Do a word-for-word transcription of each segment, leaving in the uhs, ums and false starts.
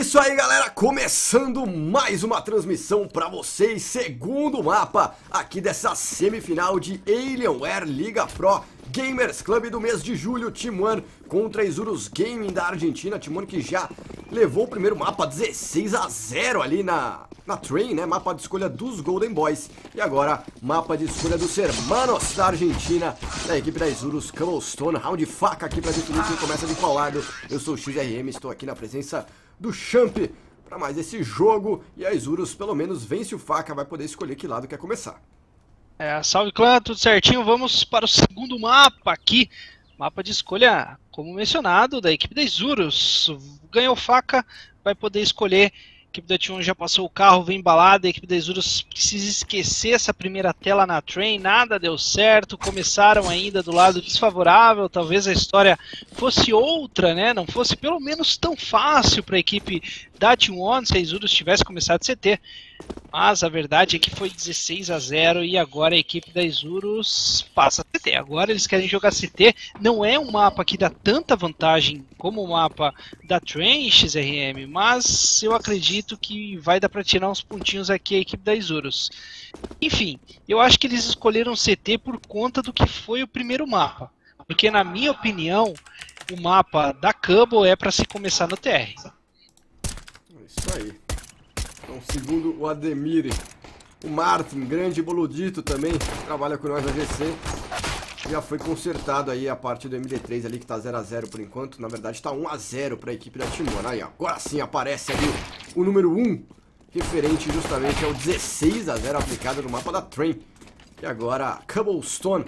isso aí, galera, começando mais uma transmissão pra vocês, segundo mapa aqui dessa semifinal de Alienware Liga Pro Gamers Club do mês de julho, Team One contra Isurus Gaming da Argentina. Team One que já levou o primeiro mapa dezesseis a zero ali na, na Train, né? Mapa de escolha dos Golden Boys. E agora, mapa de escolha dos Hermanos da Argentina, da equipe da Isurus Cobblestone. Round de faca aqui pra definir quem começa de qual lado. Eu sou o X R M, estou aqui na presença do Champ para mais esse jogo. E a Isurus, pelo menos, vence o faca, vai poder escolher que lado quer começar. É, salve clã, tudo certinho, vamos para o segundo mapa aqui, mapa de escolha, como mencionado, da equipe da Isurus. Ganhou faca, vai poder escolher. A equipe da Team One já passou o carro, vem embalada, a equipe da Isurus precisa esquecer essa primeira tela na Train, nada deu certo, começaram ainda do lado desfavorável, talvez a história fosse outra, né? Não fosse pelo menos tão fácil para a equipe da Team One se a Isurus tivesse começado C T. Mas a verdade é que foi dezesseis a zero e agora a equipe da Isurus passa a C T. Agora eles querem jogar C T. Não é um mapa que dá tanta vantagem como o mapa da Train, X R M, mas eu acredito que vai dar para tirar uns pontinhos aqui a equipe da Isurus. Enfim, eu acho que eles escolheram C T por conta do que foi o primeiro mapa. Porque na minha opinião, o mapa da Cobble é para se começar no T R. É isso aí. Então, segundo o Ademir, o Martin, grande boludito também, trabalha com nós na G C. Já foi consertado aí a parte do M D três ali, que tá zero a zero por enquanto. Na verdade, tá um a zero para a equipe da Team One. Aí, agora sim aparece ali o número um, referente justamente ao dezesseis a zero aplicado no mapa da Train. E agora, Cobblestone.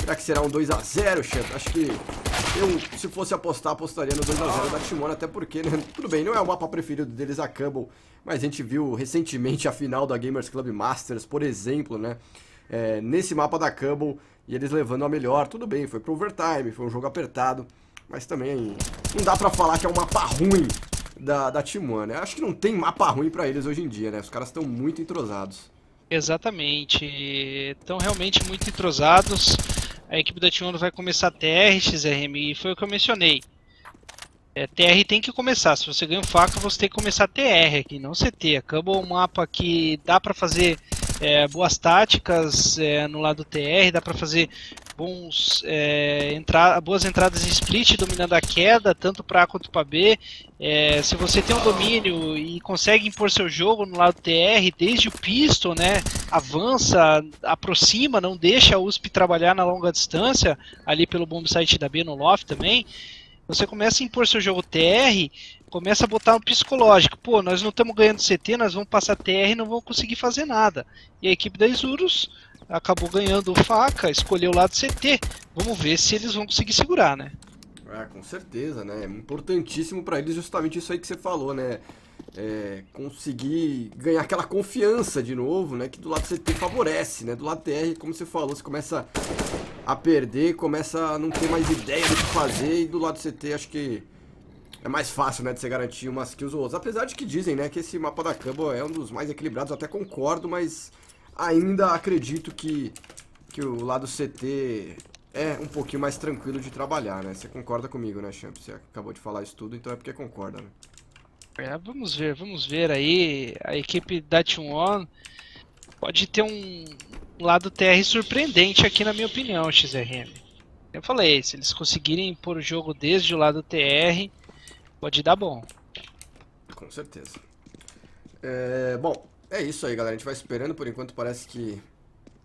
Será que será um dois a zero, Champ? Acho que eu, se fosse apostar, apostaria no dois a zero da Team One, até porque, né? Tudo bem, não é o mapa preferido deles a Cobble, mas a gente viu recentemente a final da Gamers Club Masters, por exemplo, né? É, nesse mapa da Cobble, e eles levando a melhor, tudo bem, foi pro overtime, foi um jogo apertado, mas também não dá pra falar que é um mapa ruim da, da Team One, né? Acho que não tem mapa ruim pra eles hoje em dia, né? Os caras estão muito entrosados. Exatamente, estão realmente muito entrosados. A equipe da Team One vai começar T R, X R M, foi o que eu mencionei. É, T R tem que começar, se você ganha um faca, você tem que começar T R aqui, não C T. A Cobble é um mapa que dá pra fazer é, boas táticas é, no lado T R, dá pra fazer bons, é, entra boas entradas de split dominando a queda, tanto pra A quanto pra B. É, se você tem um domínio e consegue impor seu jogo no lado T R, desde o pistol, né, avança, aproxima, não deixa a U S P trabalhar na longa distância, ali pelo bomb site da B no loft também, você começa a impor seu jogo T R, começa a botar um psicológico, pô, nós não estamos ganhando C T, nós vamos passar T R e não vamos conseguir fazer nada. E a equipe da Isurus acabou ganhando faca, escolheu o lado C T, vamos ver se eles vão conseguir segurar, né? É, com certeza, né? É importantíssimo para eles justamente isso aí que você falou, né? É, conseguir ganhar aquela confiança de novo, né? Que do lado C T favorece, né? Do lado T R, como você falou, você começa a perder, começa a não ter mais ideia do que fazer. E do lado C T, acho que é mais fácil, né? De você garantir umas kills ou outras. Apesar de que dizem, né? Que esse mapa da Cobble é um dos mais equilibrados, eu até concordo, mas ainda acredito que, que o lado C T... é um pouquinho mais tranquilo de trabalhar, né? Você concorda comigo, né, Champ? Você acabou de falar isso tudo, então é porque concorda, né? É, vamos ver, vamos ver aí. A equipe da Team One pode ter um lado T R surpreendente aqui, na minha opinião, X R M. Eu falei, se eles conseguirem pôr o jogo desde o lado T R, pode dar bom. Com certeza. É, bom, é isso aí, galera. A gente vai esperando. Por enquanto parece que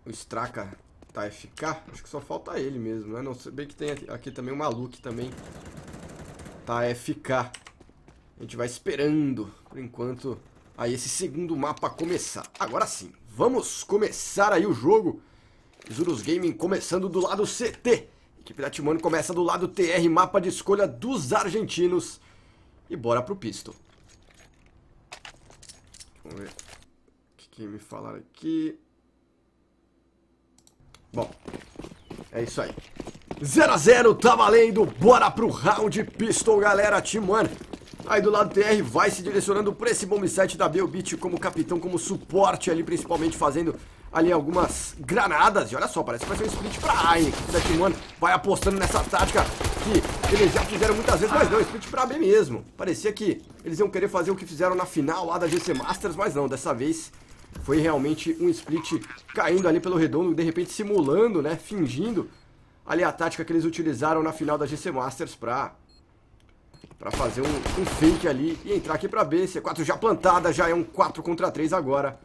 o Straka... tá F K, acho que só falta ele mesmo, né? Não sei bem que tem aqui, aqui também o Maluco também tá F K. A gente vai esperando por enquanto aí esse segundo mapa começar. Agora sim, vamos começar aí o jogo. Isurus Gaming começando do lado C T. A equipe da Team One começa do lado T R, mapa de escolha dos argentinos. E bora pro pistol. Vamos ver o que, que me falaram aqui. Bom, é isso aí. zero a zero, tá valendo. Bora pro round pistol, galera. Team One aí do lado T R vai se direcionando pra esse bomb site da Beach como capitão, como suporte ali, principalmente fazendo ali algumas granadas. E olha só, parece que vai ser um split pra A, hein? Da Team One vai apostando nessa tática. que eles já fizeram muitas vezes, mas não, split pra B mesmo. Parecia que eles iam querer fazer o que fizeram na final lá da G C Masters, mas não, dessa vez foi realmente um split caindo ali pelo redondo, de repente simulando, né, fingindo ali a tática que eles utilizaram na final da G C Masters pra, pra fazer um, um fake ali e entrar aqui pra B. C quatro já plantada, já é um quatro contra três agora.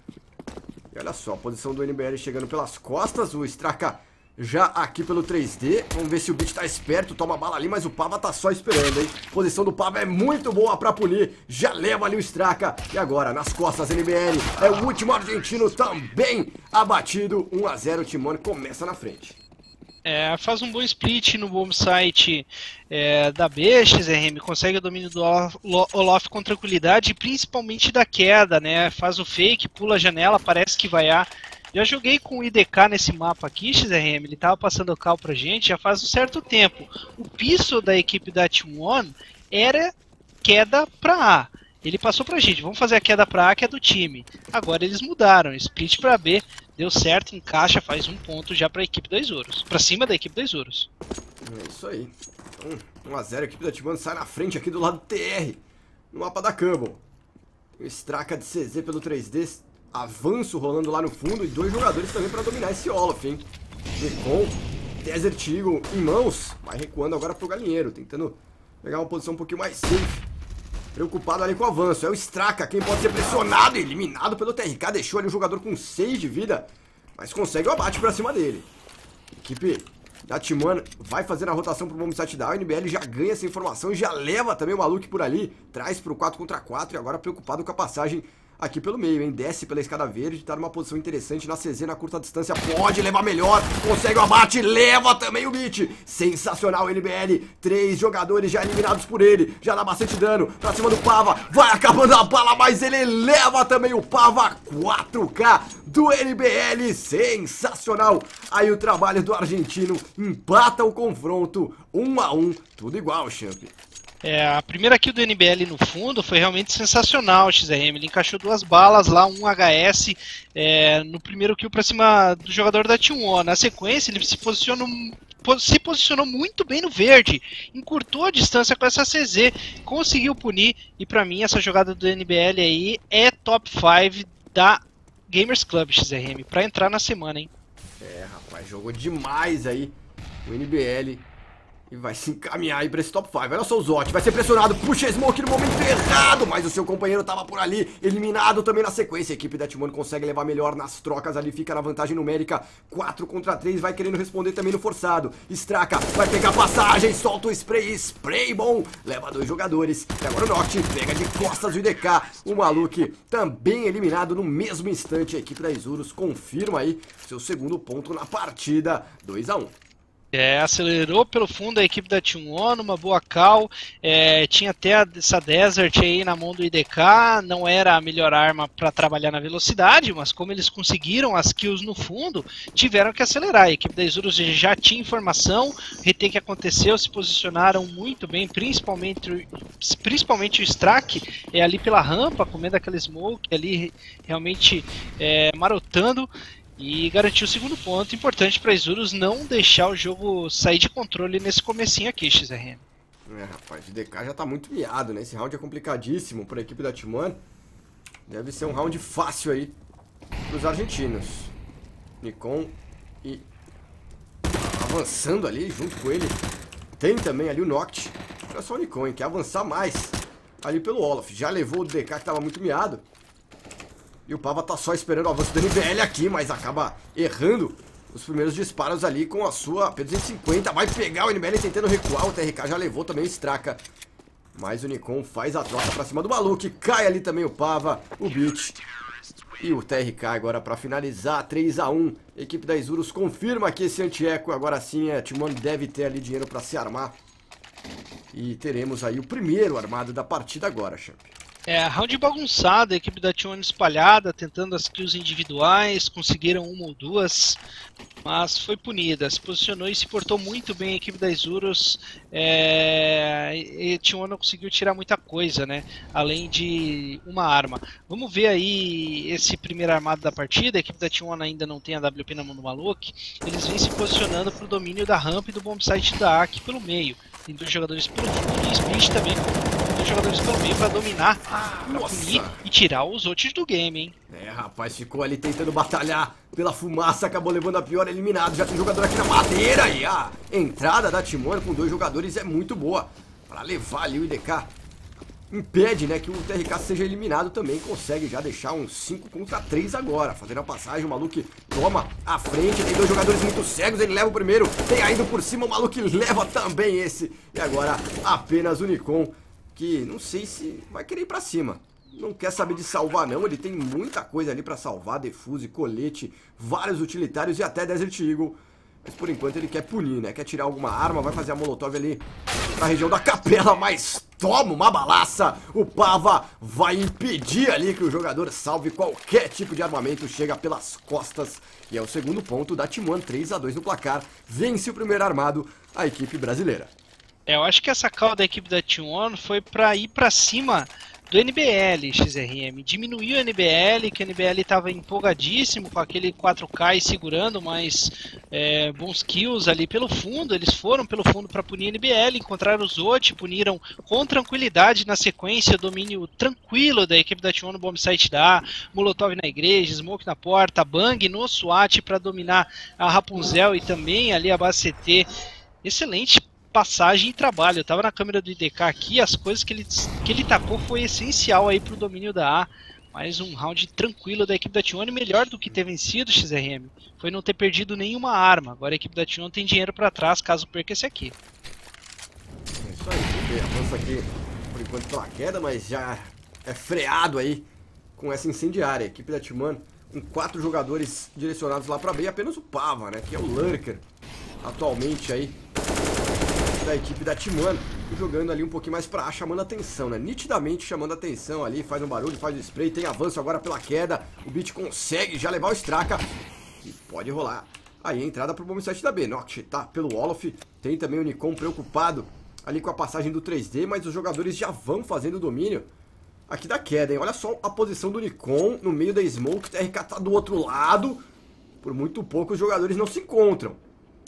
E olha só, a posição do N B L chegando pelas costas, o Straka já aqui pelo três D. Vamos ver se o Bit tá esperto, toma bala ali, mas o Pava tá só esperando, hein? A posição do Pava é muito boa pra punir, já leva ali o Straka. E agora, nas costas, N B L, é o último argentino também abatido. um a zero, o Timone começa na frente. É, faz um bom split no bom site é, da B, X R M consegue o domínio do Olaf com tranquilidade, principalmente da queda, né? Faz o fake, pula a janela, parece que vai a... Já joguei com o I D K nesse mapa aqui, X R M, ele tava passando o cal pra gente já faz um certo tempo. O piso da equipe da Team One era queda pra A. Ele passou pra gente, vamos fazer a queda pra A, que é do time. Agora eles mudaram, split pra B, deu certo, encaixa, faz um ponto já pra equipe da Isurus. Pra cima da equipe da Isurus. É isso aí. um a zero, a equipe da Team One sai na frente aqui do lado do T R, no mapa da Cobble. O Straka de C Z pelo três D, avanço rolando lá no fundo e dois jogadores também pra dominar esse Olaf, hein. Nikon, Desert Eagle em mãos, vai recuando agora pro galinheiro, tentando pegar uma posição um pouquinho mais safe. Preocupado ali com o avanço, é o Straka quem pode ser pressionado e eliminado pelo T R K. Deixou ali o jogador com seis de vida, mas consegue o abate pra cima dele. A equipe da Team One vai fazer a rotação pro bomb site da A. O N B L já ganha essa informação e já leva também o Maluco por ali, traz pro quatro contra quatro e agora preocupado com a passagem aqui pelo meio, hein? Desce pela escada verde, tá numa posição interessante na C Z, na curta distância, pode levar melhor, consegue o abate, leva também o Beach. Sensacional, N B L, três jogadores já eliminados por ele, já dá bastante dano, pra cima do Pava, vai acabando a bala, mas ele leva também o Pava, quatro K do N B L, sensacional. Aí o trabalho do argentino empata o confronto, um a um, tudo igual, champ. É, a primeira kill do N B L no fundo foi realmente sensacional, o X R M, ele encaixou duas balas lá, um H S é, no primeiro kill pra cima do jogador da Team One. Na sequência ele se posicionou, se posicionou muito bem no verde, encurtou a distância com essa C Z, conseguiu punir e pra mim essa jogada do N B L aí é top cinco da Gamers Club, X R M, pra entrar na semana, hein. É, rapaz, jogou demais aí o N B L. E vai se encaminhar aí pra esse top cinco. Olha só o Zotti, vai ser pressionado, puxa a smoke no momento errado, mas o seu companheiro tava por ali, eliminado também na sequência. A equipe da Team One consegue levar melhor nas trocas ali, fica na vantagem numérica, quatro contra três, vai querendo responder também no forçado. Straka vai pegar passagem, solta o spray, spray bom, leva dois jogadores. E agora o Nox pega de costas o I D K, o Maluco também eliminado no mesmo instante. A equipe da Isurus confirma aí seu segundo ponto na partida, dois a um. É, acelerou pelo fundo a equipe da Team One, uma boa call, é, tinha até essa Desert aí na mão do I D K, não era a melhor arma para trabalhar na velocidade, mas como eles conseguiram as kills no fundo, tiveram que acelerar. A equipe da Isurus já tinha informação, retake aconteceu, se posicionaram muito bem, principalmente, principalmente o Straka, é, ali pela rampa, comendo aquela smoke, ali realmente é, marotando. E garantiu o segundo ponto, importante para Isurus não deixar o jogo sair de controle nesse comecinho aqui, X R M. É, rapaz, o D K já tá muito miado, né? Esse round é complicadíssimo para a equipe da Team One. Deve ser um round fácil aí pros argentinos. Nikon e avançando ali junto com ele. Tem também ali o Noct. Olha só o Nikon, hein? Quer avançar mais ali pelo Olaf. Já levou o D K que tava muito miado. E o Pava tá só esperando o avanço do N B L aqui, mas acaba errando os primeiros disparos ali com a sua P duzentos e cinquenta. Vai pegar o N B L tentando recuar, o T R K já levou também o Straka. Mas o Nikon faz a troca pra cima do Maluco, cai ali também o Pava, o Beach e o T R K agora pra finalizar, três a um. A equipe da Isurus confirma que esse anti-eco agora sim, a Team One deve ter ali dinheiro pra se armar. E teremos aí o primeiro armado da partida agora, champ. É, round bagunçado, a equipe da Team One espalhada, tentando as kills individuais, conseguiram uma ou duas, mas foi punida, se posicionou e se portou muito bem a equipe da Isurus, é, e a Team One não conseguiu tirar muita coisa, né, além de uma arma. Vamos ver aí esse primeiro armado da partida, a equipe da Team One ainda não tem a W P na mão do Maluco, eles vêm se posicionando para o domínio da rampa e do bombsite da A aqui pelo meio. Tem dois jogadores pelo meio, Split também. Tem dois jogadores pelo meio pra dominar, ah, pra punir e tirar os outros do game, hein? É, rapaz, ficou ali tentando batalhar pela fumaça, acabou levando a pior, eliminado. Já tem jogador aqui na madeira e a entrada da Timone com dois jogadores é muito boa. Pra levar ali o I D K. Impede, né, que o T R K seja eliminado também. Consegue já deixar um cinco contra três agora. Fazendo a passagem, o Maluco toma a frente. Tem dois jogadores muito cegos, ele leva o primeiro. Tem ainda por cima, o Maluco leva também esse. E agora apenas o Nikon, que não sei se vai querer ir pra cima. Não quer saber de salvar não, ele tem muita coisa ali pra salvar. Defuse, colete, vários utilitários e até Desert Eagle. Mas por enquanto ele quer punir, né? Quer tirar alguma arma, vai fazer a molotov ali na região da capela, mas toma uma balaça. O Pava vai impedir ali que o jogador salve qualquer tipo de armamento, chega pelas costas. E é o segundo ponto da Team One, três a dois no placar. Vence o primeiro armado, a equipe brasileira. É, eu acho que essa call da equipe da Team One foi pra ir pra cima do N B L, X R M. Diminuiu o N B L, que o N B L estava empolgadíssimo com aquele quatro K e segurando mais é, bons kills ali pelo fundo. Eles foram pelo fundo para punir o N B L, encontraram os Zotti, puniram com tranquilidade na sequência. Domínio tranquilo da equipe da Team One no bombsite da A, Molotov na igreja, Smoke na porta, Bang no SWAT para dominar a Rapunzel e também ali a base C T. Excelente passagem e trabalho. Eu tava na câmera do I D K aqui, as coisas que ele, que ele tacou foi essencial aí pro domínio da A. Mais um round tranquilo da equipe da Team One, melhor do que ter vencido o X R M. Foi não ter perdido nenhuma arma. Agora a equipe da Team One tem dinheiro pra trás, caso perca esse aqui. É isso aí, avança aqui por enquanto pela queda, mas já é freado aí com essa incendiária. A equipe da Team One com quatro jogadores direcionados lá pra B e apenas o Pava, né, que é o Lurker atualmente aí da equipe da Team One, jogando ali um pouquinho mais pra A, chamando atenção, né? Nitidamente chamando atenção ali, faz um barulho, faz um spray, tem avanço agora pela queda, o Beach consegue já levar o Straka, e pode rolar aí a entrada pro bomb site da B. Nox tá pelo Olof, tem também o Nikon preocupado ali com a passagem do três D, mas os jogadores já vão fazendo o domínio aqui da queda, hein? Olha só a posição do Nikon no meio da Smoke, o T R K tá do outro lado, por muito pouco os jogadores não se encontram.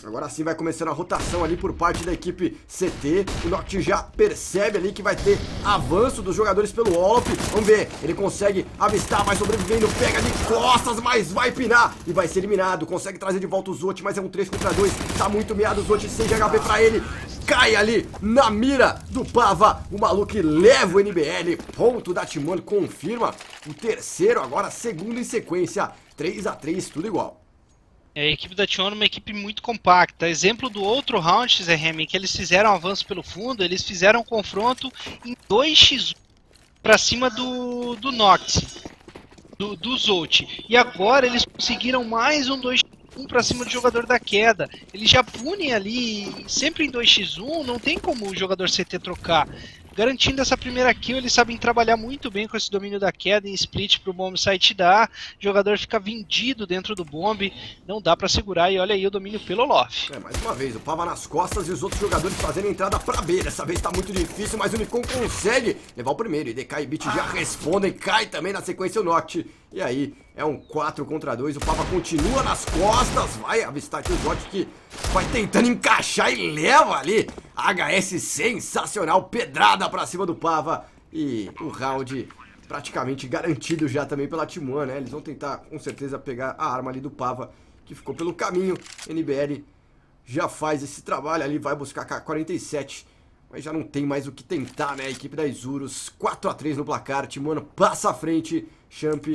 Agora sim vai começando a rotação ali por parte da equipe C T. O Noct já percebe ali que vai ter avanço dos jogadores pelo Olaf. Vamos ver, ele consegue avistar, vai sobrevivendo, pega de costas, mas vai pinar e vai ser eliminado. Consegue trazer de volta o Zotti, mas é um três contra dois. Tá muito meado o Zotti, seis de H P pra ele. Cai ali na mira do Pava. O Maluco leva o N B L. Ponto da Team One, confirma o terceiro agora, segundo em sequência. três a três, tudo igual. É, a equipe da Team One é uma equipe muito compacta. Exemplo do outro round, X R M, que eles fizeram avanço pelo fundo, eles fizeram um confronto em dois contra um para cima do, do Nox, do, do Zolt. E agora eles conseguiram mais um dois contra um para cima do jogador da queda. Eles já punem ali, sempre em dois contra um, não tem como o jogador C T trocar. Garantindo essa primeira kill, eles sabem trabalhar muito bem com esse domínio da queda em split pro bomb site da A. O jogador fica vendido dentro do bomb, não dá pra segurar e olha aí o domínio pelo Olof. É, mais uma vez, o Pava nas costas e os outros jogadores fazendo a entrada pra B. Dessa vez tá muito difícil, mas o Nikon consegue levar o primeiro. E D K e Bit já respondem, cai também na sequência o Noct. E aí é um quatro contra dois, o Pava continua nas costas, vai avistar aqui o Zotti que vai tentando encaixar e leva ali. H S sensacional, pedrada pra cima do Pava e o round praticamente garantido já também pela Team One, né? Eles vão tentar com certeza pegar a arma ali do Pava que ficou pelo caminho. N B L já faz esse trabalho ali, vai buscar K quarenta e sete, mas já não tem mais o que tentar, né? A equipe da Isurus, quatro a três no placar, Team One passa à frente, Champ.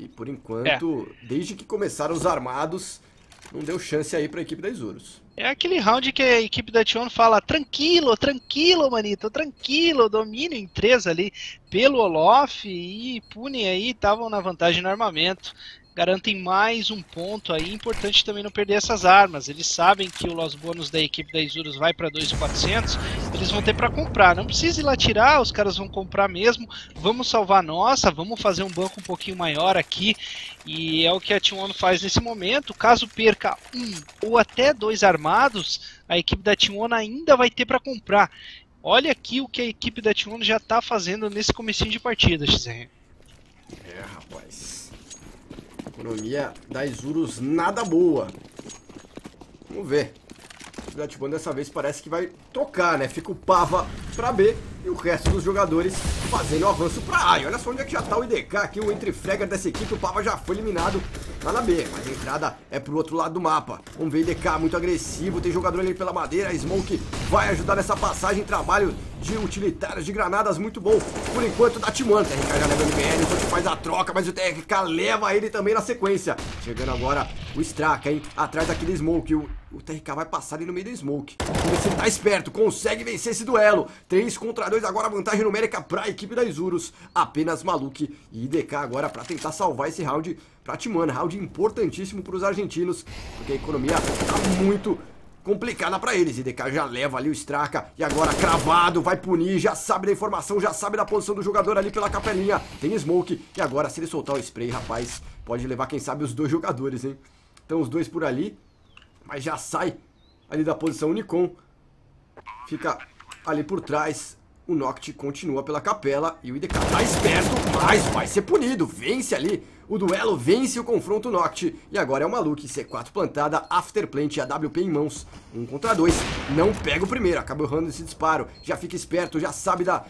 E por enquanto, é. desde que começaram os armados, não deu chance aí pra equipe da Isurus. É aquele round que a equipe da Team One fala, tranquilo, tranquilo, manito, tranquilo, domínio em três ali pelo Olof e Pune aí, estavam na vantagem no armamento. Garantem mais um ponto aí, importante também não perder essas armas. Eles sabem que o loss bônus da equipe da Isurus vai para dois mil e quatrocentos, eles vão ter para comprar. Não precisa ir lá tirar, os caras vão comprar mesmo. Vamos salvar a nossa, vamos fazer um banco um pouquinho maior aqui. E é o que a Team One faz nesse momento. Caso perca um ou até dois armados, a equipe da Team One ainda vai ter para comprar. Olha aqui o que a equipe da Team One já está fazendo nesse comecinho de partida, X R. É, rapaz. Economia da Isurus nada boa. Vamos ver. Gattibone dessa vez parece que vai trocar, né? Fica o Pava pra B e o resto dos jogadores fazendo o avanço pra A. E olha só onde é que já tá o I D K aqui, o entre-fragger dessa equipe. O Pava já foi eliminado lá na B, mas a entrada é pro outro lado do mapa. Vamos ver, I D K muito agressivo, tem jogador ali pela madeira. A Smoke vai ajudar nessa passagem, trabalho de utilitários, de granadas, muito bom. Por enquanto, da Team One. T R K já leva o N B L, então faz a troca, mas o T R K leva ele também na sequência. Chegando agora o Straka, hein? Atrás daquele Smoke. O, o T R K vai passar ali no meio do Smoke. Ele tá esperto, consegue vencer esse duelo. três contra dois, agora vantagem numérica para a equipe da Isurus. Apenas Maluco e I D K agora para tentar salvar esse round para a Team One. Round importantíssimo para os argentinos, porque a economia tá muito complicada pra eles. I D K já leva ali o Straka. E agora cravado, vai punir. Já sabe da informação, já sabe da posição do jogador ali pela capelinha. Tem Smoke. E agora, se ele soltar o spray, rapaz, pode levar, quem sabe, os dois jogadores, hein? Então os dois por ali. Mas já sai ali da posição o Nikon. Fica ali por trás. O Noct continua pela capela. E o I D K tá esperto, mas vai ser punido. Vence ali o duelo, vence o confronto Noct. E agora é o Maluco, C quatro plantada, after plant, A W P em mãos. Um contra dois, não pega o primeiro, acaba errando esse disparo. Já fica esperto, já sabe da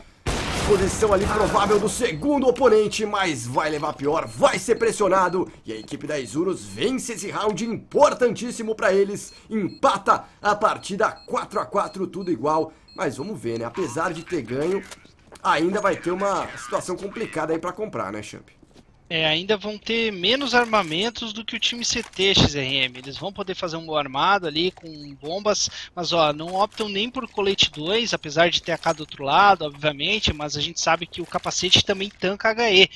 posição ali provável do segundo oponente, mas vai levar pior, vai ser pressionado. E a equipe da Isurus vence esse round importantíssimo para eles. Empata a partida, quatro a quatro, tudo igual. Mas vamos ver, né? Apesar de ter ganho, ainda vai ter uma situação complicada aí pra comprar, né, Champ? É, ainda vão ter menos armamentos do que o time C T X R M. Eles vão poder fazer um gol armado ali com bombas, mas ó, não optam nem por colete dois, apesar de ter a K do outro lado, obviamente, mas a gente sabe que o capacete também tanca H E.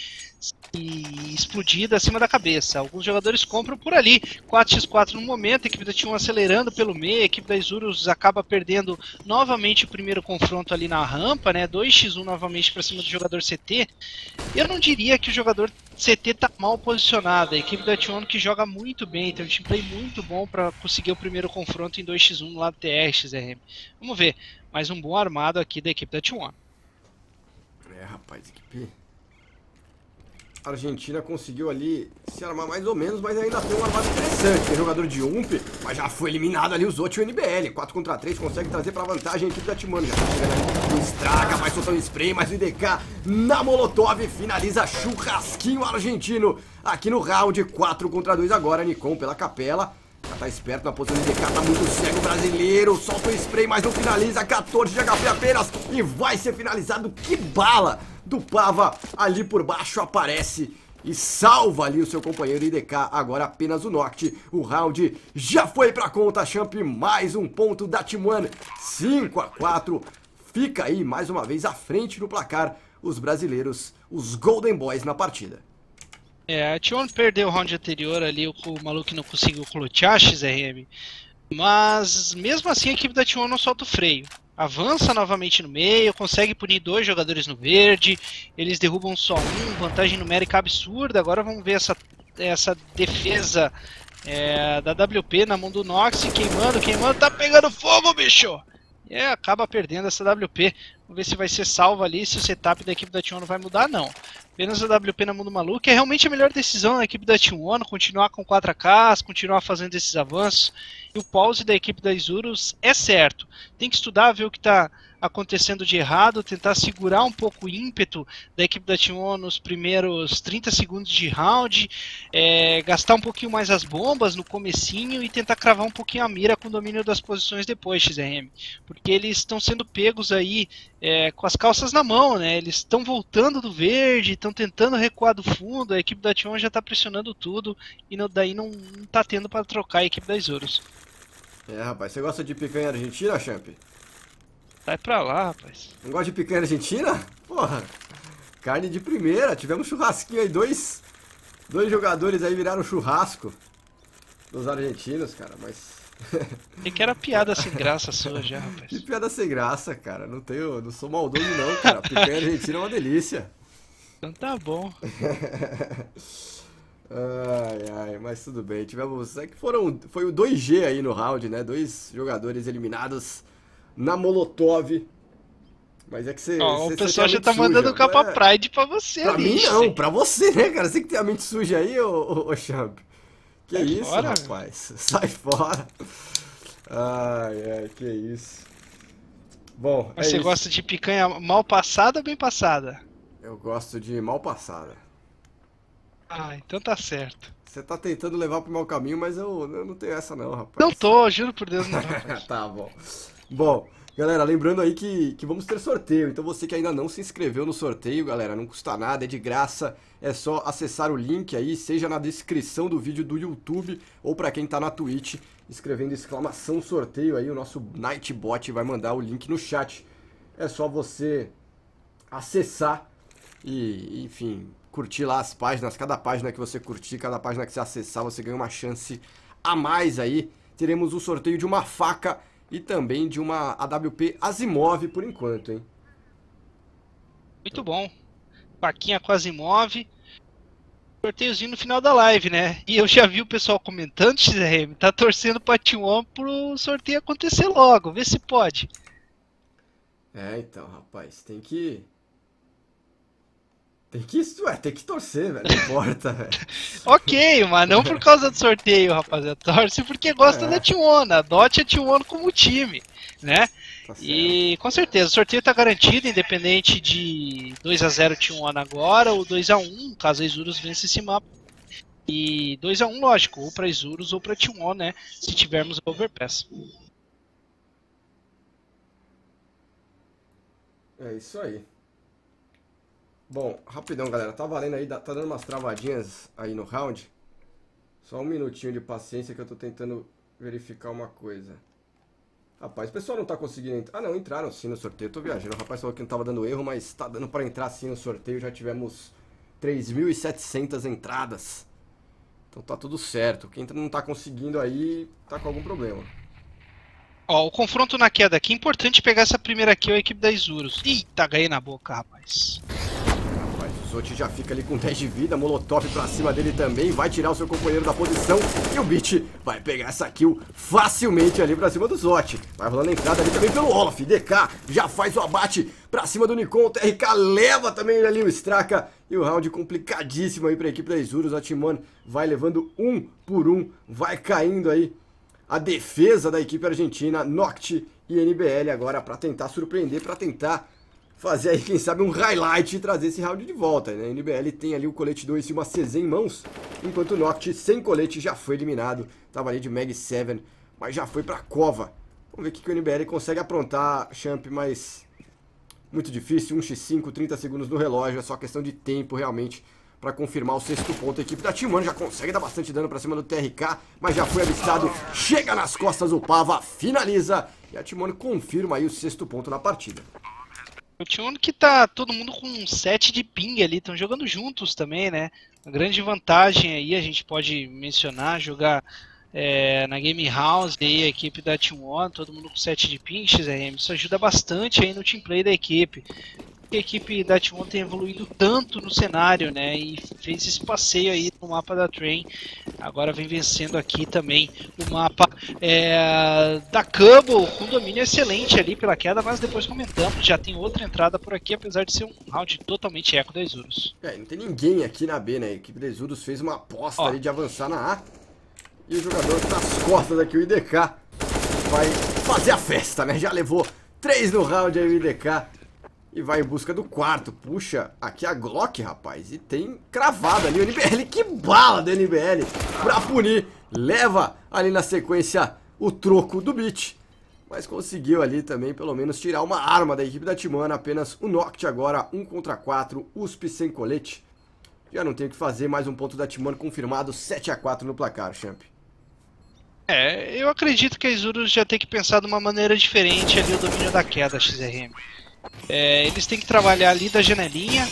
E explodida acima da cabeça. Alguns jogadores compram por ali. quatro contra quatro no momento, a equipe da Team One acelerando pelo meio, a equipe da Isurus acaba perdendo novamente o primeiro confronto ali na rampa, né? dois contra um novamente para cima do jogador C T. Eu não diria que o jogador C T tá mal posicionado. A equipe da Team One que joga muito bem, tem um teamplay muito bom para conseguir o primeiro confronto em dois contra um lá do T R X R M. Vamos ver, mais um bom armado aqui da equipe da Team One. É, rapaz, equipe a Argentina conseguiu ali se armar mais ou menos, mas ainda tem um armado interessante. Tem jogador de U M P, mas já foi eliminado ali o Zotti e o N B L. quatro contra três, consegue trazer pra vantagem a equipe da Team One. Já tá chegando ali, o Straka vai soltando spray, mas o I D K na Molotov finaliza churrasquinho argentino aqui no round. quatro contra dois agora, Nikon pela capela. Já tá esperto na posição do I D K, tá muito cego brasileiro. Solta o spray, mas não finaliza. quatorze de H P apenas e vai ser finalizado. Que bala! Do Pava ali por baixo aparece e salva ali o seu companheiro I D K. Agora apenas o Noct. O round já foi pra conta, Champ. Mais um ponto da Team One. cinco a quatro. Fica aí mais uma vez à frente no placar os brasileiros, os Golden Boys na partida. É, a Team One perdeu o round anterior ali. O Maluco não conseguiu clutchar X R M. Mas mesmo assim a equipe da Team One não solta o freio. Avança novamente no meio, consegue punir dois jogadores no verde, eles derrubam só um, vantagem numérica absurda. Agora vamos ver essa, essa defesa é, da W P na mão do Nox, queimando, queimando, tá pegando fogo, bicho! E é, acaba perdendo essa W P. Vamos ver se vai ser salva ali, se o setup da equipe da Team One não vai mudar, não. Apenas a W P na mão do Maluco é realmente a melhor decisão da equipe da Team One, continuar com quatro A Ks, continuar fazendo esses avanços. E o pause da equipe da Isurus é certo. Tem que estudar, ver o que está acontecendo de errado, tentar segurar um pouco o ímpeto da equipe da Team One nos primeiros trinta segundos de round, é, gastar um pouquinho mais as bombas no comecinho e tentar cravar um pouquinho a mira com o domínio das posições depois, X R M. Porque eles estão sendo pegos aí é, com as calças na mão, né? Eles estão voltando do verde, estão tentando recuar do fundo, a equipe da Team One já está pressionando tudo e não, daí não está tendo para trocar a equipe da Isurus. É, rapaz, você gosta de picanha argentina, Champ? Sai pra lá, rapaz. Não gosta de picanha argentina? Porra, carne de primeira. Tivemos churrasquinho aí, dois, dois jogadores aí viraram churrasco dos argentinos, cara, mas... E que era piada sem graça sua já, rapaz. Que piada sem graça, cara. Não tenho, não sou maldoso não, cara. Picanha argentina é uma delícia. Então tá bom. Ai, ai, mas tudo bem. Tivemos, é que foram, foi o dois G aí no round, né? Dois jogadores eliminados na Molotov. Mas é que você... Oh, o pessoal já tá suja, mandando capa é... Pride pra você. Pra mim não, sei. Pra você, né, cara? Você que tem a mente suja aí, ô, ô, ô Champ. Que é isso, fora, rapaz? Meu. Sai fora. Ai, ai, que isso. Bom, é Você isso. gosta de picanha mal passada ou bem passada? Eu gosto de mal passada. Ah, então tá certo. Você tá tentando levar pro mau caminho, mas eu, eu não tenho essa não, rapaz. Não tô, juro por Deus, não. Tá bom. Bom, galera, lembrando aí que, que vamos ter sorteio. Então você que ainda não se inscreveu no sorteio, galera, não custa nada, é de graça. É só acessar o link aí, seja na descrição do vídeo do YouTube ou pra quem tá na Twitch, escrevendo exclamação sorteio aí, o nosso Nightbot vai mandar o link no chat. É só você acessar e, enfim, curtir lá as páginas. Cada página que você curtir, cada página que você acessar, você ganha uma chance a mais aí. Teremos o sorteio de uma faca e também de uma A W P Asimov por enquanto, hein? Muito bom. Faquinha com Asimov. Sorteiozinho no final da live, né? E eu já vi o pessoal comentando, X R M, tá torcendo pra Team One pro sorteio acontecer logo. Vê se pode. É, então, rapaz, tem que... Tem que, ué, tem que torcer, velho. Não importa, velho. Ok, mas não por causa do sorteio, rapaziada. Torce porque gosta é. da Team One. Adote a Team One como time, né? Tá e com certeza, o sorteio tá garantido, independente de dois a zero Team One agora ou dois a um, caso a Isurus vença esse mapa. E dois a um, lógico, ou pra Isurus ou pra Team One, né? Se tivermos overpass. É isso aí. Bom, rapidão, galera, tá valendo aí, tá dando umas travadinhas aí no round. Só um minutinho de paciência que eu tô tentando verificar uma coisa. Rapaz, o pessoal não tá conseguindo entrar. Ah, não, entraram sim no sorteio, eu tô viajando. O rapaz falou que não tava dando erro, mas tá dando pra entrar sim no sorteio. Já tivemos três mil e setecentas entradas. Então tá tudo certo. Quem não tá conseguindo aí, tá com algum problema. Ó, o confronto na queda aqui. Importante pegar essa primeira kill, a equipe da Isurus. Eita, ganhei na boca, rapaz. O Zotti já fica ali com dez de vida, Molotov pra cima dele também, vai tirar o seu companheiro da posição e o Beach vai pegar essa kill facilmente ali pra cima do Zotti. Vai rolando a entrada ali também pelo Olaf, D K já faz o abate pra cima do Nikon, o T R K leva também ali o Straka e o round complicadíssimo aí pra equipe da Isurus. A Team One vai levando um por um, vai caindo aí a defesa da equipe argentina, Noct e N B L agora pra tentar surpreender, pra tentar... fazer aí, quem sabe, um highlight e trazer esse round de volta, né? A N B L tem ali o colete dois e uma C Z em mãos, enquanto o Noct, sem colete, já foi eliminado. Tava ali de Mag sete, mas já foi pra cova. Vamos ver o que, que o N B L consegue aprontar, Champ, mas muito difícil. um contra cinco, trinta segundos no relógio, é só questão de tempo, realmente, pra confirmar o sexto ponto. A equipe da Team One já consegue dar bastante dano pra cima do T R K, mas já foi avistado, chega nas costas o Pava, finaliza, e a Team One confirma aí o sexto ponto na partida. O Team One que tá todo mundo com sete de ping ali, estão jogando juntos também, né? Uma grande vantagem aí, a gente pode mencionar, jogar é, na Game House aí, a equipe da Team One, todo mundo com sete de ping, X R M, isso ajuda bastante aí no team play da equipe. A equipe da Team One tem evoluído tanto no cenário, né? E fez esse passeio aí no mapa da Train, agora vem vencendo aqui também o mapa é, da Cobble, com domínio excelente ali pela queda, mas depois comentamos, já tem outra entrada por aqui, apesar de ser um round totalmente eco da Isurus. É, não tem ninguém aqui na B, né? A equipe da Isurus fez uma aposta Ó. ali de avançar na A, e o jogador nas costas aqui, o I D K, vai fazer a festa, né? Já levou três no round aí o I D K. E vai em busca do quarto, puxa, aqui a Glock, rapaz, e tem cravado ali o N B L, que bala do N B L, pra punir, leva ali na sequência o troco do Bit, mas conseguiu ali também pelo menos tirar uma arma da equipe da Team One, apenas o Noct agora, um contra quatro, U S P sem colete, já não tem o que fazer, mais um ponto da Team One confirmado, sete a quatro no placar, Champ. É, eu acredito que a Isurus já tem que pensar de uma maneira diferente ali o domínio da queda, X R M. É, eles têm que trabalhar ali da janelinha,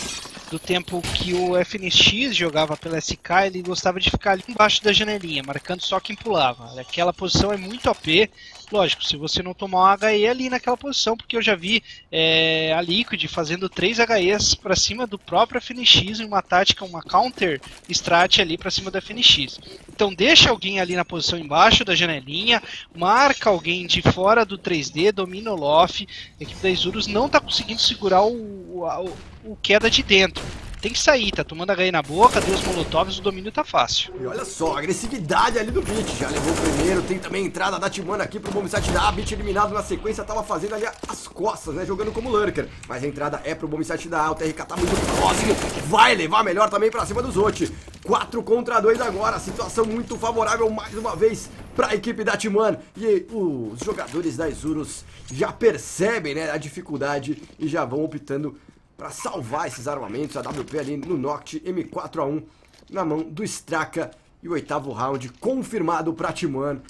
do tempo que o F N X jogava pela S K, ele gostava de ficar ali embaixo da janelinha, marcando só quem pulava. Aquela posição é muito O P, lógico, se você não tomar um H E ali naquela posição, porque eu já vi é, a Liquid fazendo três H Es para cima do próprio F N X, em uma tática, uma counter strat ali para cima do F N X. Então deixa alguém ali na posição embaixo da janelinha, marca alguém de fora do três D, domina o L O F, a equipe da Isurus não está conseguindo segurar o... o, o o queda de dentro. tem que sair, tá tomando H I na boca, duas molotovs, o domínio tá fácil. E olha só, agressividade ali do Beach, já levou o primeiro, tem também a entrada da Timana aqui pro bombsite da A, Beach eliminado na sequência, tava fazendo ali as costas, né, jogando como lurker, mas a entrada é pro bombsite da A, o T R K tá muito próximo, vai levar melhor também pra cima do Zotti. quatro contra dois agora, situação muito favorável mais uma vez para a equipe da Team One. E os jogadores da Isurus já percebem, né, a dificuldade e já vão optando para salvar esses armamentos. A W P ali no Noct, M quatro A um na mão do Straka. E o oitavo round confirmado para a Team One,